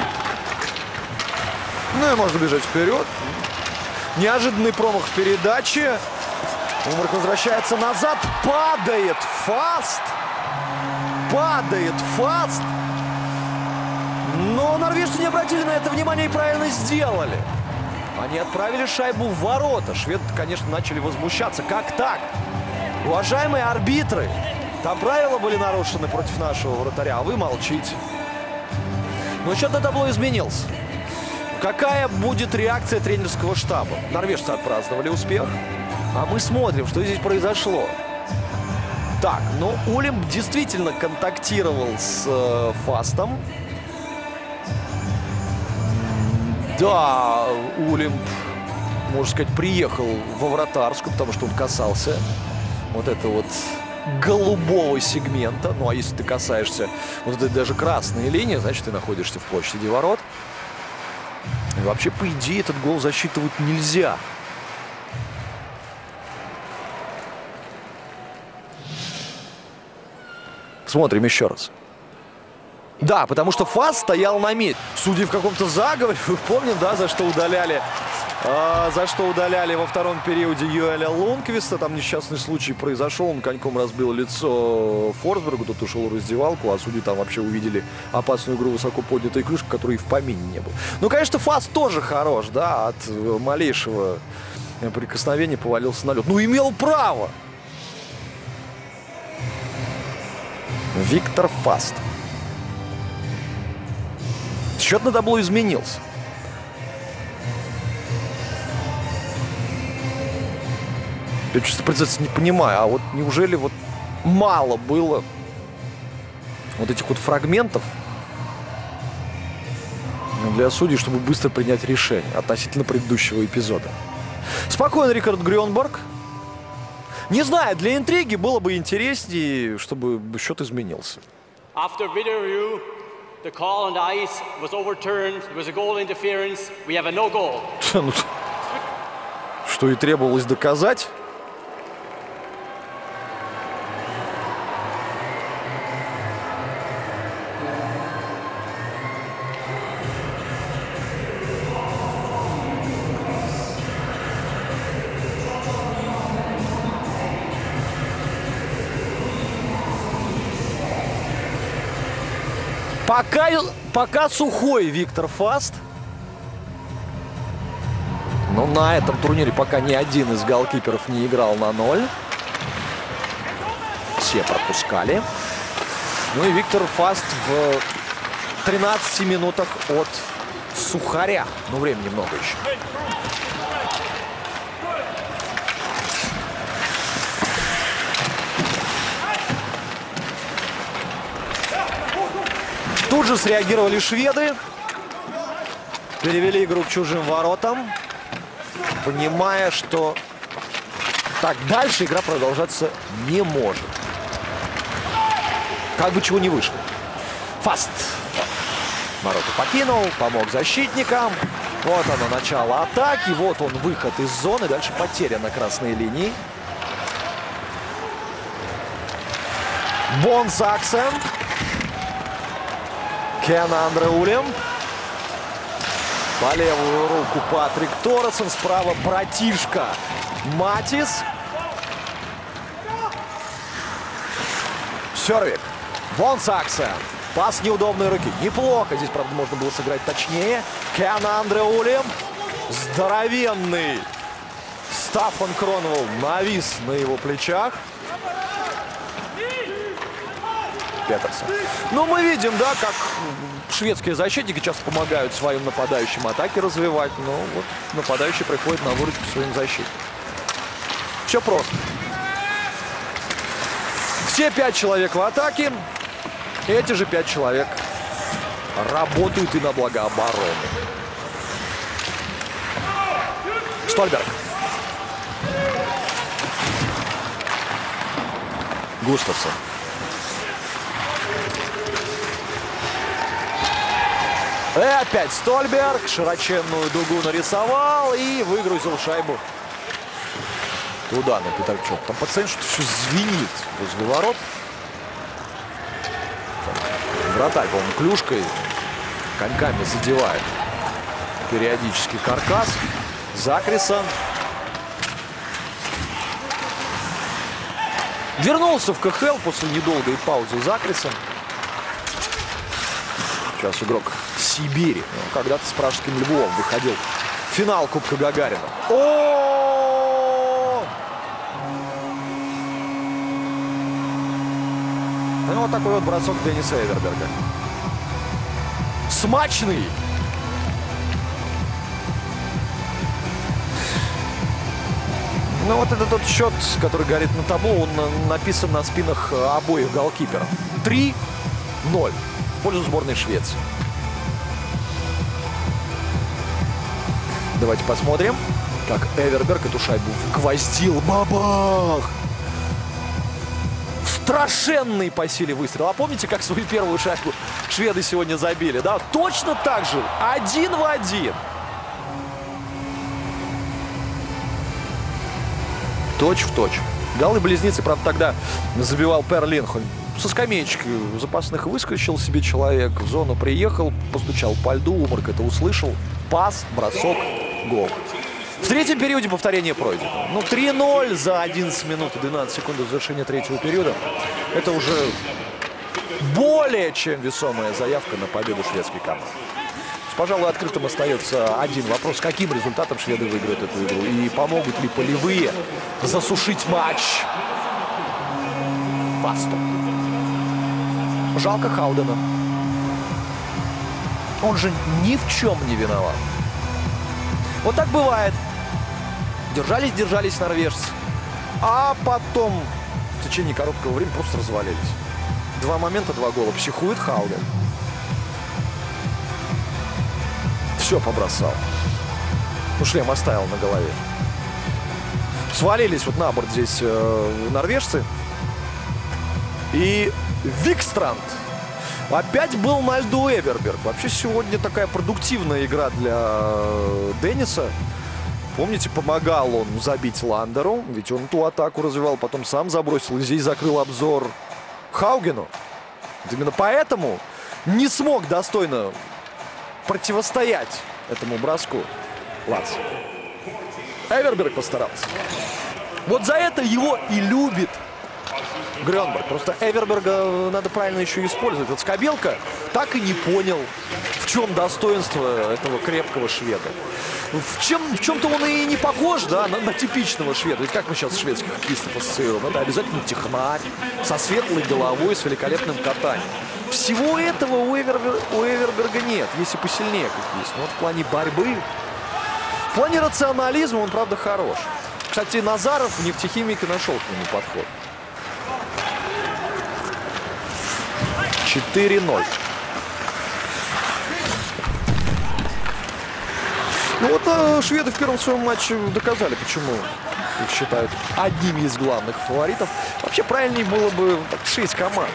Ну и можно бежать вперед. Неожиданный промах в передаче. Умарк возвращается назад. Падает фаст. Падает фаст. Но норвежцы не обратили на это внимание и правильно сделали. Они отправили шайбу в ворота. Шведы, конечно, начали возмущаться. Как так? Уважаемые арбитры, там правила были нарушены против нашего вратаря, а вы молчите. Но счет на табло изменился. Какая будет реакция тренерского штаба? Норвежцы отпраздновали успех. А мы смотрим, что здесь произошло. Так, но Улим действительно контактировал с фастом. Да, Улим, можно сказать, приехал во вратарскую, потому что он касался вот этого вот голубого сегмента. Ну, а если ты касаешься вот этой даже красной линии, значит, ты находишься в площади ворот. И вообще, по идее, этот гол засчитывать нельзя. Смотрим еще раз. Да, потому что фаст стоял на мид. Судьи в каком-то заговоре, вы помните, да, за что удаляли во втором периоде Жуэля Лунквиса. Там несчастный случай произошел, он коньком разбил лицо Форсбергу, тот ушел в раздевалку, а судьи там вообще увидели опасную игру высоко поднятой клюшкой, которой и в помине не было. Ну, конечно, фаст тоже хорош, да, от малейшего прикосновения повалился на лед. Ну, имел право. Виктор Фаст. Счет на табло изменился. Я, честно признаться, не понимаю, а вот неужели вот мало было вот этих вот фрагментов для судей, чтобы быстро принять решение относительно предыдущего эпизода? Спокойно, Рикард Гренбург. Не знаю, для интриги было бы интереснее, чтобы счет изменился. Что и требовалось доказать. Пока сухой Виктор Фаст. Но на этом турнире пока ни один из голкиперов не играл на ноль. Все пропускали. Ну и Виктор Фаст в 13 минутах от сухаря. Ну, времени много еще. Тут же среагировали шведы. Перевели игру к чужим воротам. Понимая, что так дальше игра продолжаться не может. Как бы чего не вышло. Фаст. Ворота покинул. Помог защитникам. Вот оно, начало атаки. Вот он, выход из зоны. Дальше потеря на красной линии. Бонсаксон. Кен Андре Улим. По левую руку Патрик Торосен. Справа братишка Матис. Сервик. Бонсаксон. Пас неудобной руки. Неплохо. Здесь, правда, можно было сыграть точнее. Кен Андре Улим. Здоровенный Стефан Кронбулл навис на его плечах. Петерсон. Но мы видим, да, как шведские защитники часто помогают своим нападающим атаки развивать. Но вот нападающий приходит на выручку своим защитникам. Все просто. Все 5 человек в атаке. Эти же 5 человек работают и на благо обороны. Стольберг. Густафсон. И опять Стольберг широченную дугу нарисовал и выгрузил шайбу туда, на пятачок. Там пацан что-то все звенит возле ворот. Вратарь, по-моему, клюшкой, коньками задевает периодически каркас. Закрессен. Вернулся в КХЛ после недолгой паузы Закрессен. Сейчас игрок Сибири. Когда-то с Пражским Львовом выходил в финал Кубка Гагарина. Ну вот такой вот бросок Дениса Эверберга. Смачный! Ну вот это тот счет, который горит на табло, он написан на спинах обоих голкиперов. 3-0 в пользу сборной Швеции. Давайте посмотрим, как Эверберг эту шайбу вгвоздил. Бабах! Страшенный по силе выстрел. А помните, как свою первую шайбу шведы сегодня забили? Да, точно так же. 1 в 1. Точь в точь. Голы-близнецы, правда, тогда забивал Перлинхольм. Со скамеечки запасных выскочил себе человек, в зону приехал, постучал по льду, Умарк это услышал. Пас, бросок, гол. В третьем периоде повторение пройдено. Ну, 3-0 за 11 минут и 12 секунд до завершения третьего периода. Это уже более чем весомая заявка на победу шведской команды. Пожалуй, открытым остается один вопрос, каким результатом шведы выиграют эту игру и помогут ли полевые засушить матч Басту. Жалко Хаудена. Он же ни в чем не виноват. Вот так бывает. Держались норвежцы, а потом в течение короткого времени просто развалились. 2 момента, 2 гола. Психует Хауген. Все побросал. Ну, шлем оставил на голове. Свалились вот на борт здесь норвежцы. И Викстрант. Опять был на льду Эверберг. Вообще сегодня такая продуктивная игра для Дениса. Помните, помогал он забить Ландеру. Ведь он ту атаку развивал, потом сам забросил. И здесь закрыл обзор Хаугену. Вот именно поэтому не смог достойно противостоять этому броску Ларс. Эверберг постарался. Вот за это его и любит Гренбург. Просто Эверберга надо правильно еще использовать. Вот Скобелка так и не понял, в чем достоинство этого крепкого шведа. В чем-то он и не похож, да, на типичного шведа. Ведь как мы сейчас шведских хоккеистов ассоциируем? Это обязательно технарь, со светлой головой, с великолепным катанием. Всего этого у Эверберга нет, если посильнее как есть. Но вот в плане борьбы, в плане рационализма он, правда, хорош. Кстати, Назаров в нефтехимике нашел к нему подход. 4-0. Ну вот шведы в первом своем матче доказали, почему их считают одними из главных фаворитов. Вообще правильнее было бы 6 команд.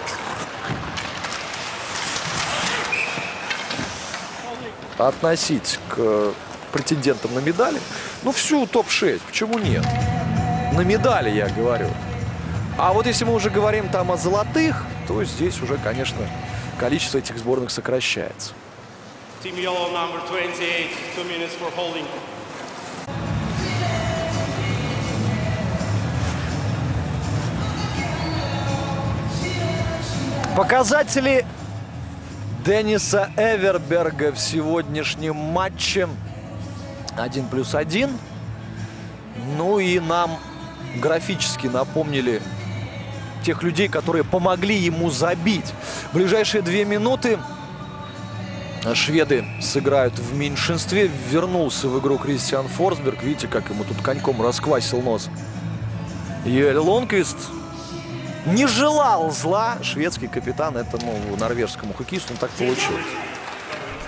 Относить к претендентам на медали, ну, всю топ-6, почему нет? На медали, я говорю. А вот если мы уже говорим там о золотых, то здесь уже, конечно, количество этих сборных сокращается. Показатели Дениса Эверберга в сегодняшнем матче 1+1. Ну и нам графически напомнили тех людей, которые помогли ему забить. В ближайшие 2 минуты шведы сыграют в меньшинстве. Вернулся в игру Кристиан Форсберг. Видите, как ему тут коньком расквасил нос Жуэль Лунквис. Не желал зла шведский капитан этому норвежскому хоккеисту, так получилось.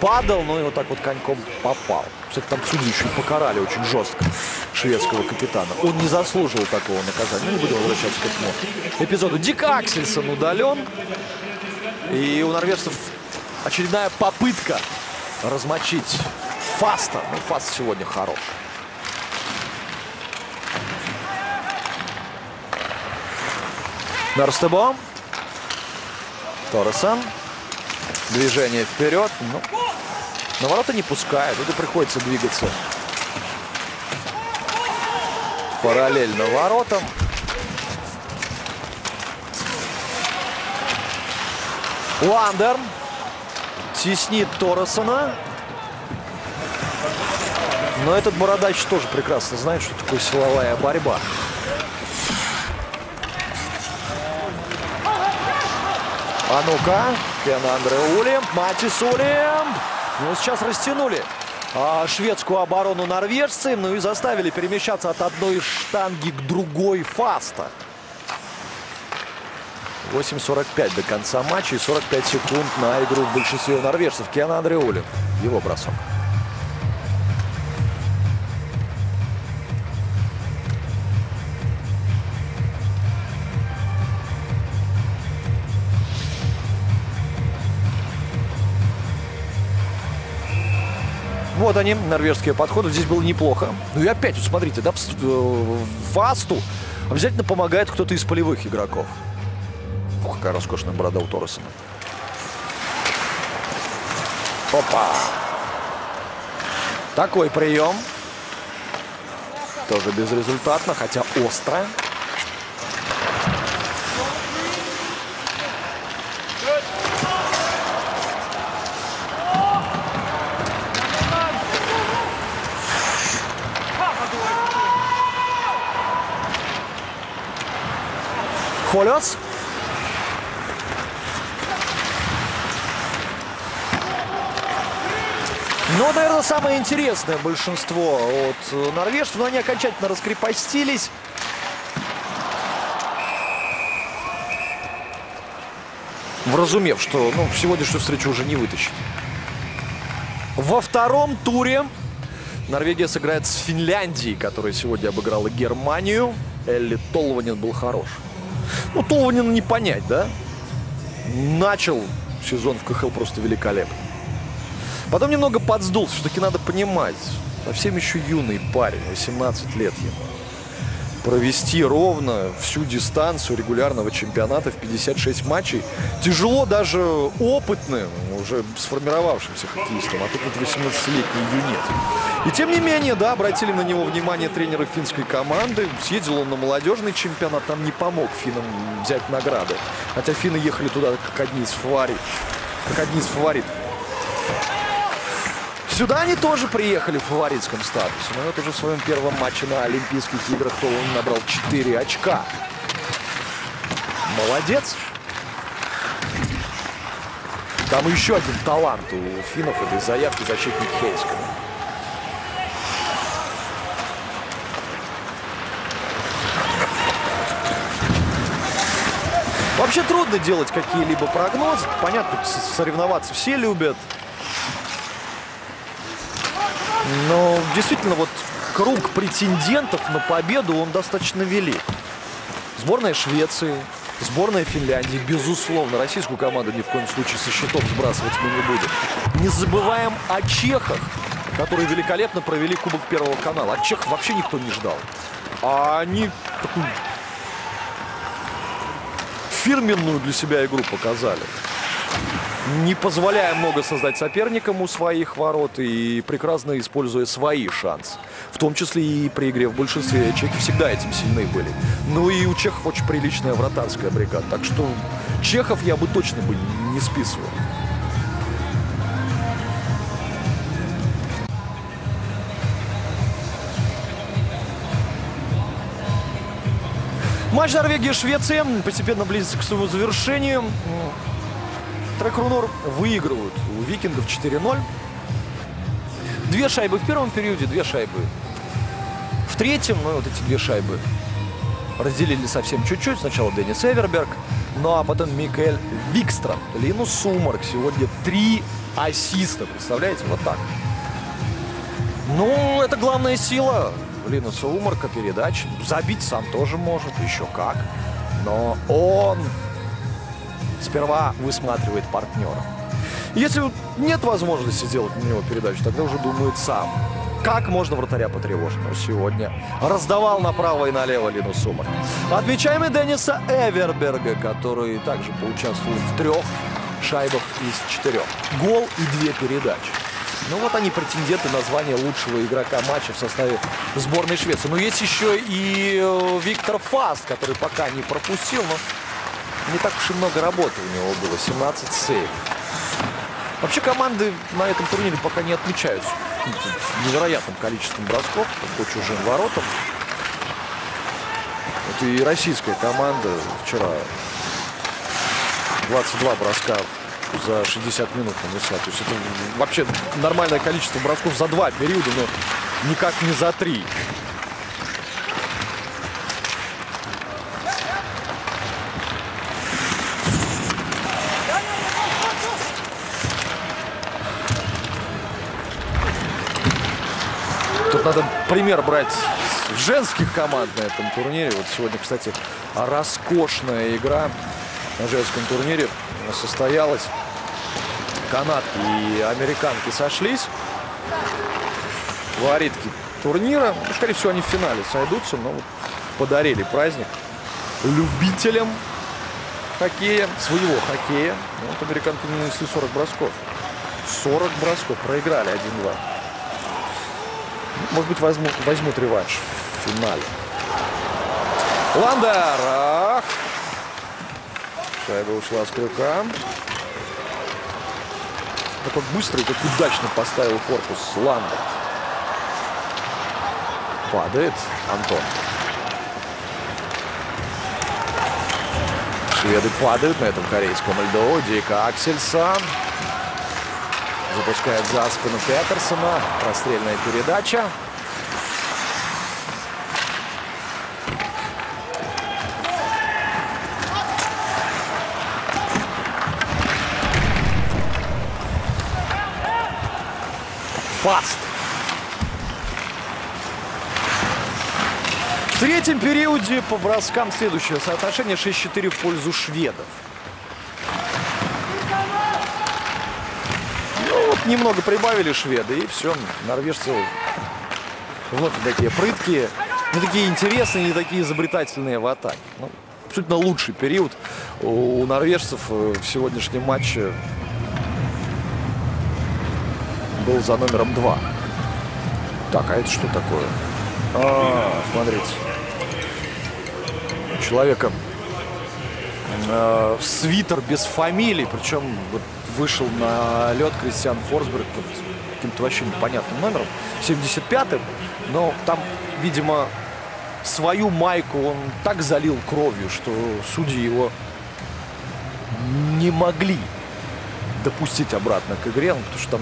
падал, но и вот так вот коньком попал. Кстати, там судьи еще покарали очень жестко шведского капитана. Он не заслуживал такого наказания. Мы не будем возвращаться к этому эпизоду. Дик Аксельсон удален. И у норвежцев очередная попытка размочить Фаста. Ну, Фаст сегодня хорош. Нёрстебо. Торосен. Движение вперед. Ну, на ворота не пускает. Это приходится двигаться параллельно воротам. Ландер теснит Торосена. Но этот бородач тоже прекрасно знает, что такое силовая борьба. А ну-ка, Кен Андре Улим, Матис Улим. Ну, сейчас растянули шведскую оборону норвежцы, ну и заставили перемещаться от одной штанги к другой Фаста. 8:45 до конца матча и 45 секунд на игру в большинстве норвежцев. Кен Андре Улим, его бросок. Вот они, норвежские подходы. Здесь было неплохо. Ну и опять, вот смотрите, да, Фасту обязательно помогает кто-то из полевых игроков. Ох, какая роскошная борода у Торосена. Опа! Такой прием. Тоже безрезультатно, хотя остро. Холлес. Ну, наверное, самое интересное большинство от норвежцев, но они окончательно раскрепостились. Вразумев, что ну, сегодняшнюю встречу уже не вытащит. Во втором туре Норвегия сыграет с Финляндией, которая сегодня обыграла Германию. Элли Толванен был хорош. Ну, Толванен не понять, да? Начал сезон в КХЛ просто великолепно. Потом немного подсдул, все-таки надо понимать. Совсем еще юный парень, 18 лет ему. Провести ровно всю дистанцию регулярного чемпионата в 56 матчей тяжело даже опытным, уже сформировавшимся хоккеистам, а тут вот 18-летний юнец. И тем не менее, да, обратили на него внимание тренеры финской команды. Съездил он на молодежный чемпионат, там не помог финнам взять награды. Хотя финны ехали туда как одни из фаворитов. Сюда они тоже приехали в фаворитском статусе. Но вот уже в своем первом матче на Олимпийских играх он набрал 4 очка. Молодец. Там еще один талант у финнов этой заявки, защитник Хейского. Вообще трудно делать какие-либо прогнозы. Понятно, соревноваться все любят. Но действительно, вот круг претендентов на победу, он достаточно велик. Сборная Швеции, сборная Финляндии, безусловно. Российскую команду ни в коем случае со счетов сбрасывать мы не будем. Не забываем о чехах, которые великолепно провели Кубок Первого канала. От чехов вообще никто не ждал. А они такую фирменную для себя игру показали. Не позволяя много создать соперникам у своих ворот и прекрасно используя свои шансы. В том числе и при игре в большинстве чехи всегда этим сильны были. Ну и у чехов очень приличная вратарская бригада. Так что чехов я бы точно не списывал. Матч Норвегия-Швеция постепенно близится к своему завершению. Трекрунор выигрывают у викингов 4-0. 2 шайбы в первом периоде, 2 шайбы в третьем. Ну и вот эти 2 шайбы разделили совсем чуть-чуть. Сначала Денис Эверберг, ну а потом Микаэль Викстрант. Линус Умарк сегодня 3 ассиста, представляете, вот так. Ну, это главная сила Линуса Умарка, передач. Забить сам тоже может, еще как. Но он сперва высматривает партнера. Если нет возможности сделать на него передачу, тогда уже думает сам. Как можно вратаря потревожить? Но сегодня раздавал направо и налево Линус Умарк. Отмечаем и Денниса Эверберга, который также поучаствовал в 3 шайбах из 4. Гол и 2 передачи. Ну вот они, претенденты на звание лучшего игрока матча в составе сборной Швеции. Но есть еще и Виктор Фаст, который пока не пропустил, но не так уж и много работы у него было. 17 сейвов. Вообще команды на этом турнире пока не отмечаются невероятным количеством бросков по чужим воротам. Вот и российская команда вчера 22 броска за 60 минут нанесла. То есть это вообще нормальное количество бросков за 2 периода, но никак не за 3. Надо пример брать с женских команд на этом турнире. Вот сегодня, кстати, роскошная игра на женском турнире состоялась. Канадки и американки сошлись. Фаворитки турнира. Ну, скорее всего, они в финале сойдутся, но вот подарили праздник любителям хоккея, своего хоккея. Вот американки нанесли 40 бросков. 40 бросков. Проиграли 1-2. Может быть, возьмут реванш в финале. Ландер. Ах. Шайба ушла с крюка. Так вот быстро и так удачно поставил корпус Ландер. Падает Антон. Шведы падают на этом корейском льду. Дика Аксельса. Запускает за спину Петерсона. Прострельная передача. Фаст. В 3-м периоде по броскам следующее соотношение: 6-4 в пользу шведов. Немного прибавили шведы, и все, норвежцы вновь такие прыткие, не такие интересные, не такие изобретательные в атаке. Ну, абсолютно лучший период у норвежцев в сегодняшнем матче был за номером 2. Так, а это что такое? Смотрите. Человека свитер без фамилии, причем вот вышел на лед Кристиан Форсберг под каким-то вообще непонятным номером, 75-м, но там, видимо, свою майку он так залил кровью, что судьи его не могли допустить обратно к игре, потому что там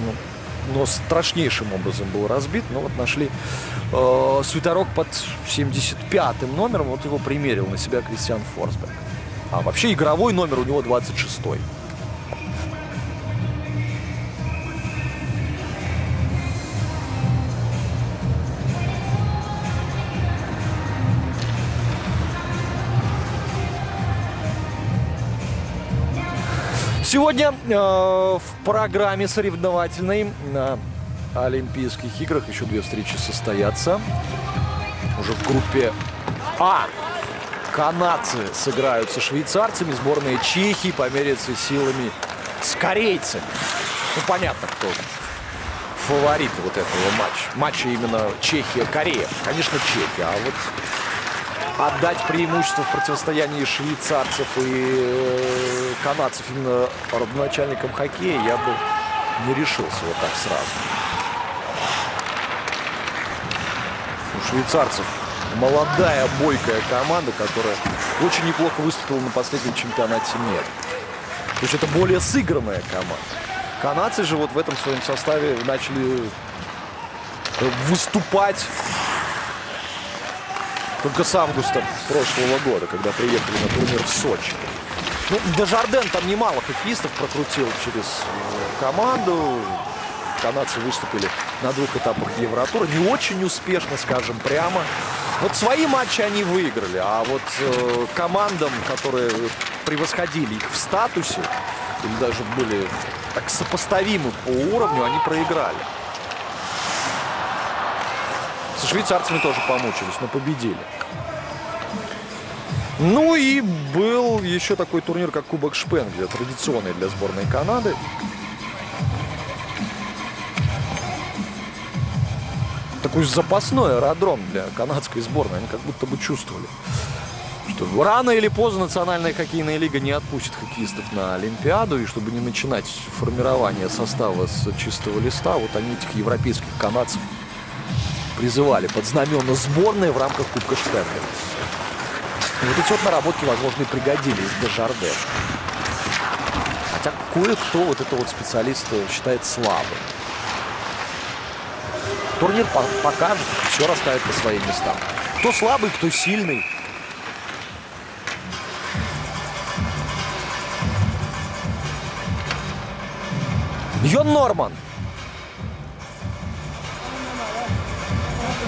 нос страшнейшим образом был разбит. Но вот нашли свитерок под 75-м номером, вот его примерил на себя Кристиан Форсберг. А вообще игровой номер у него 26-й. Сегодня в программе соревновательной на Олимпийских играх еще 2 встречи состоятся. Уже в группе А канадцы сыграют со швейцарцами, сборная Чехии померяется силами с корейцами. Ну, понятно, кто фаворит вот этого матча. Матча именно Чехия-Корея. Конечно, Чехия, а вот отдать преимущество в противостоянии швейцарцев и канадцев именно родоначальникам хоккея я бы не решился вот так сразу. У швейцарцев молодая, бойкая команда, которая очень неплохо выступила на последнем чемпионате мира. То есть это более сыгранная команда. Канадцы же вот в этом своем составе начали выступать только с августа прошлого года, когда приехали на турнир в Сочи. Ну, Дежарден там немало хоккеистов прокрутил через команду. Канадцы выступили на двух этапах Евротура. Не очень успешно, скажем прямо. Вот свои матчи они выиграли, а вот командам, которые превосходили их в статусе, или даже были так сопоставимы по уровню, они проиграли. Со швейцарцами тоже помучились, но победили. Ну и был еще такой турнир, как Кубок Шпенгля, традиционный для сборной Канады. Такой запасной аэродром для канадской сборной. Они как будто бы чувствовали, что рано или поздно Национальная хоккейная лига не отпустит хоккеистов на Олимпиаду. И чтобы не начинать формирование состава с чистого листа, вот они этих европейских канадцев призывали под знамена сборной в рамках Кубка Шпенгля. Вот эти вот наработки, возможно, и пригодились Дежарде. Хотя кое-кто вот этого вот специалиста считает слабым. Турнир покажет, все расставит по своим местам. Кто слабый, кто сильный. Йон Норман.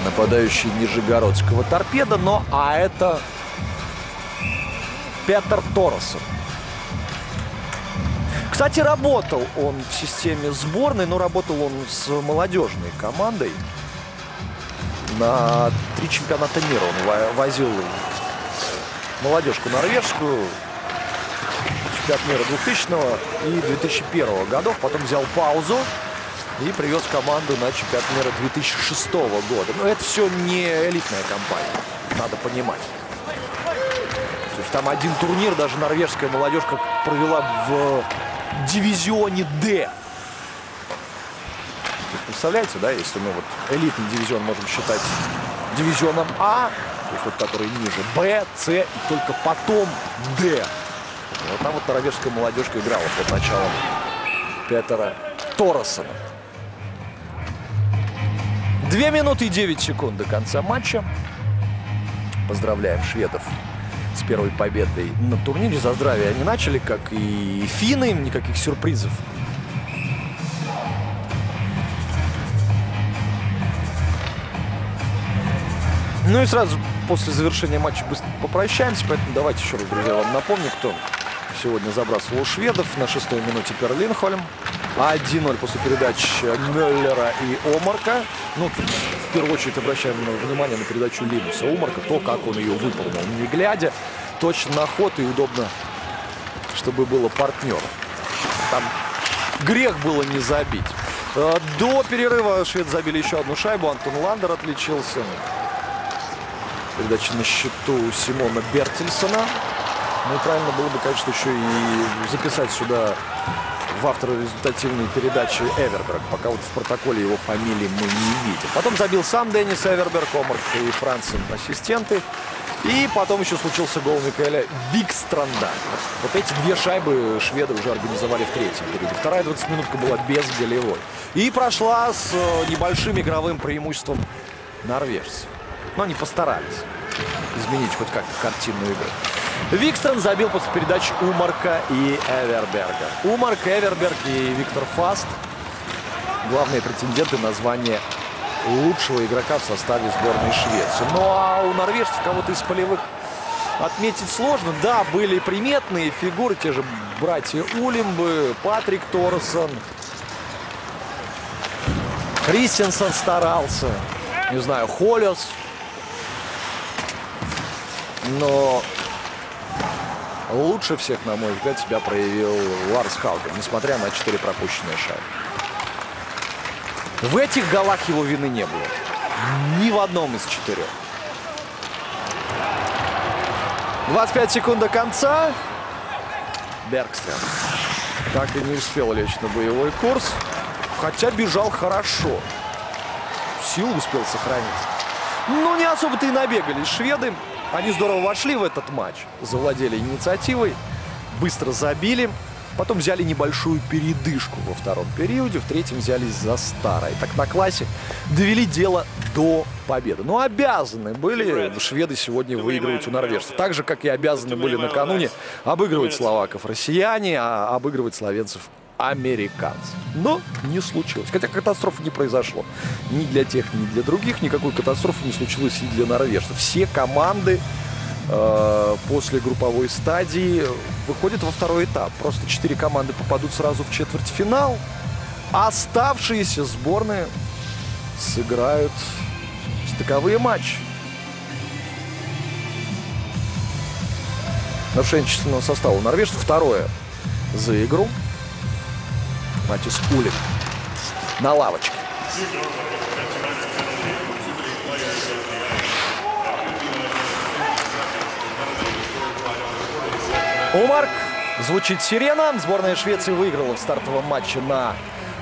Нападающий нижегородского торпеда, но а это Петр Торосен. Кстати, работал он в системе сборной, но работал он с молодежной командой. На 3 чемпионата мира он возил молодежку норвежскую. Чемпионат мира 2000 и 2001 годов. Потом взял паузу и привез команду на чемпионат мира 2006 года. Но это все не элитная компания, надо понимать. То есть там один турнир даже норвежская молодежка провела в дивизионе D. Представляете, да, если мы вот элитный дивизион можем считать дивизионом А, то есть вот который ниже, Б, С и только потом Д. Вот там вот норвежская молодежка играла под началом Петера Торосена. 2 минуты и 9 секунд до конца матча. Поздравляем шведов с первой победой на турнире. За здравие они начали, как и финны, никаких сюрпризов. Ну и сразу после завершения матча быстро попрощаемся, поэтому давайте еще раз, друзья, вам напомню, кто сегодня забрасывал шведов. На 6-й минуте Перлинхольм. 1-0 после передач Мюллера и Умарка. Ну, в первую очередь обращаем внимание на передачу Линуса Умарка. То, как он ее выполнил, не глядя. Точно на ход и удобно, чтобы было партнеру. Там грех было не забить. До перерыва шведы забили еще одну шайбу. Антон Ландер отличился. Передача на счету Симона Бертинсена. Ну, правильно было бы, конечно, еще и записать сюда в автора результативной передачи Эверберг. Пока вот в протоколе его фамилии мы не видим. Потом забил сам Денис Эверберг, Омарк и Франсон ассистенты. И потом еще случился гол Микаэля Викстранда. Вот эти две шайбы шведы уже организовали в третьем периоде. Вторая 20-минутка была без голевой. И прошла с небольшим игровым преимуществом норвежцев. Но они постарались изменить хоть как-то картинную игру. Викстран забил после передач Умарка и Эверберга. Умарк, Эверберг и Виктор Фаст — главные претенденты на звание лучшего игрока в составе сборной Швеции. Ну а у норвежцев кого-то из полевых отметить сложно. Да, были приметные фигуры, те же братья Улимбы, Патрик Торосен. Кристиансон старался, не знаю, Холлес. Но лучше всех, на мой взгляд, себя проявил Ларс Хауген, несмотря на 4 пропущенные шайбы. В этих голах его вины не было. Ни в одном из 4. 25 секунд до конца. Бергстрём так и не успел лечь на боевой курс. Хотя бежал хорошо. Силу успел сохранить. Ну, не особо-то и набегались шведы. Они здорово вошли в этот матч, завладели инициативой, быстро забили. Потом взяли небольшую передышку во втором периоде, в третьем взялись за старое. И так на классе довели дело до победы. Но обязаны были шведы сегодня выигрывать у норвежцев. Так же, как и обязаны были накануне обыгрывать словаков россияне, а обыгрывать словенцев американцы. Но не случилось. Хотя катастроф не произошло. Ни для тех, ни для других. Никакой катастрофы не случилось и для норвежцев. Все команды после групповой стадии выходят во второй этап. Просто 4 команды попадут сразу в четвертьфинал. Оставшиеся сборные сыграют стыковые матчи. Нарушение численного состава норвежцев. Второе за игру. Матис Улим на лавочке. Умарк. Звучит сирена. Сборная Швеции выиграла в стартовом матче на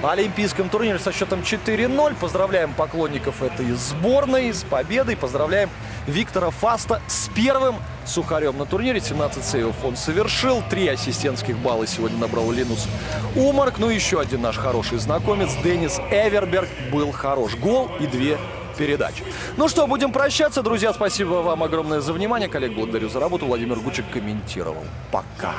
олимпийском турнире со счетом 4-0. Поздравляем поклонников этой сборной с победой. Поздравляем Виктора Фаста с первым сухарем на турнире. 17 сейвов он совершил. 3 ассистентских балла сегодня набрал Линус Умарк. Ну и еще один наш хороший знакомец Денис Эверберг был хорош. Гол и 2 передач. Ну что, будем прощаться, друзья. Спасибо вам огромное за внимание. Коллег благодарю за работу. Владимир Гучик комментировал. Пока.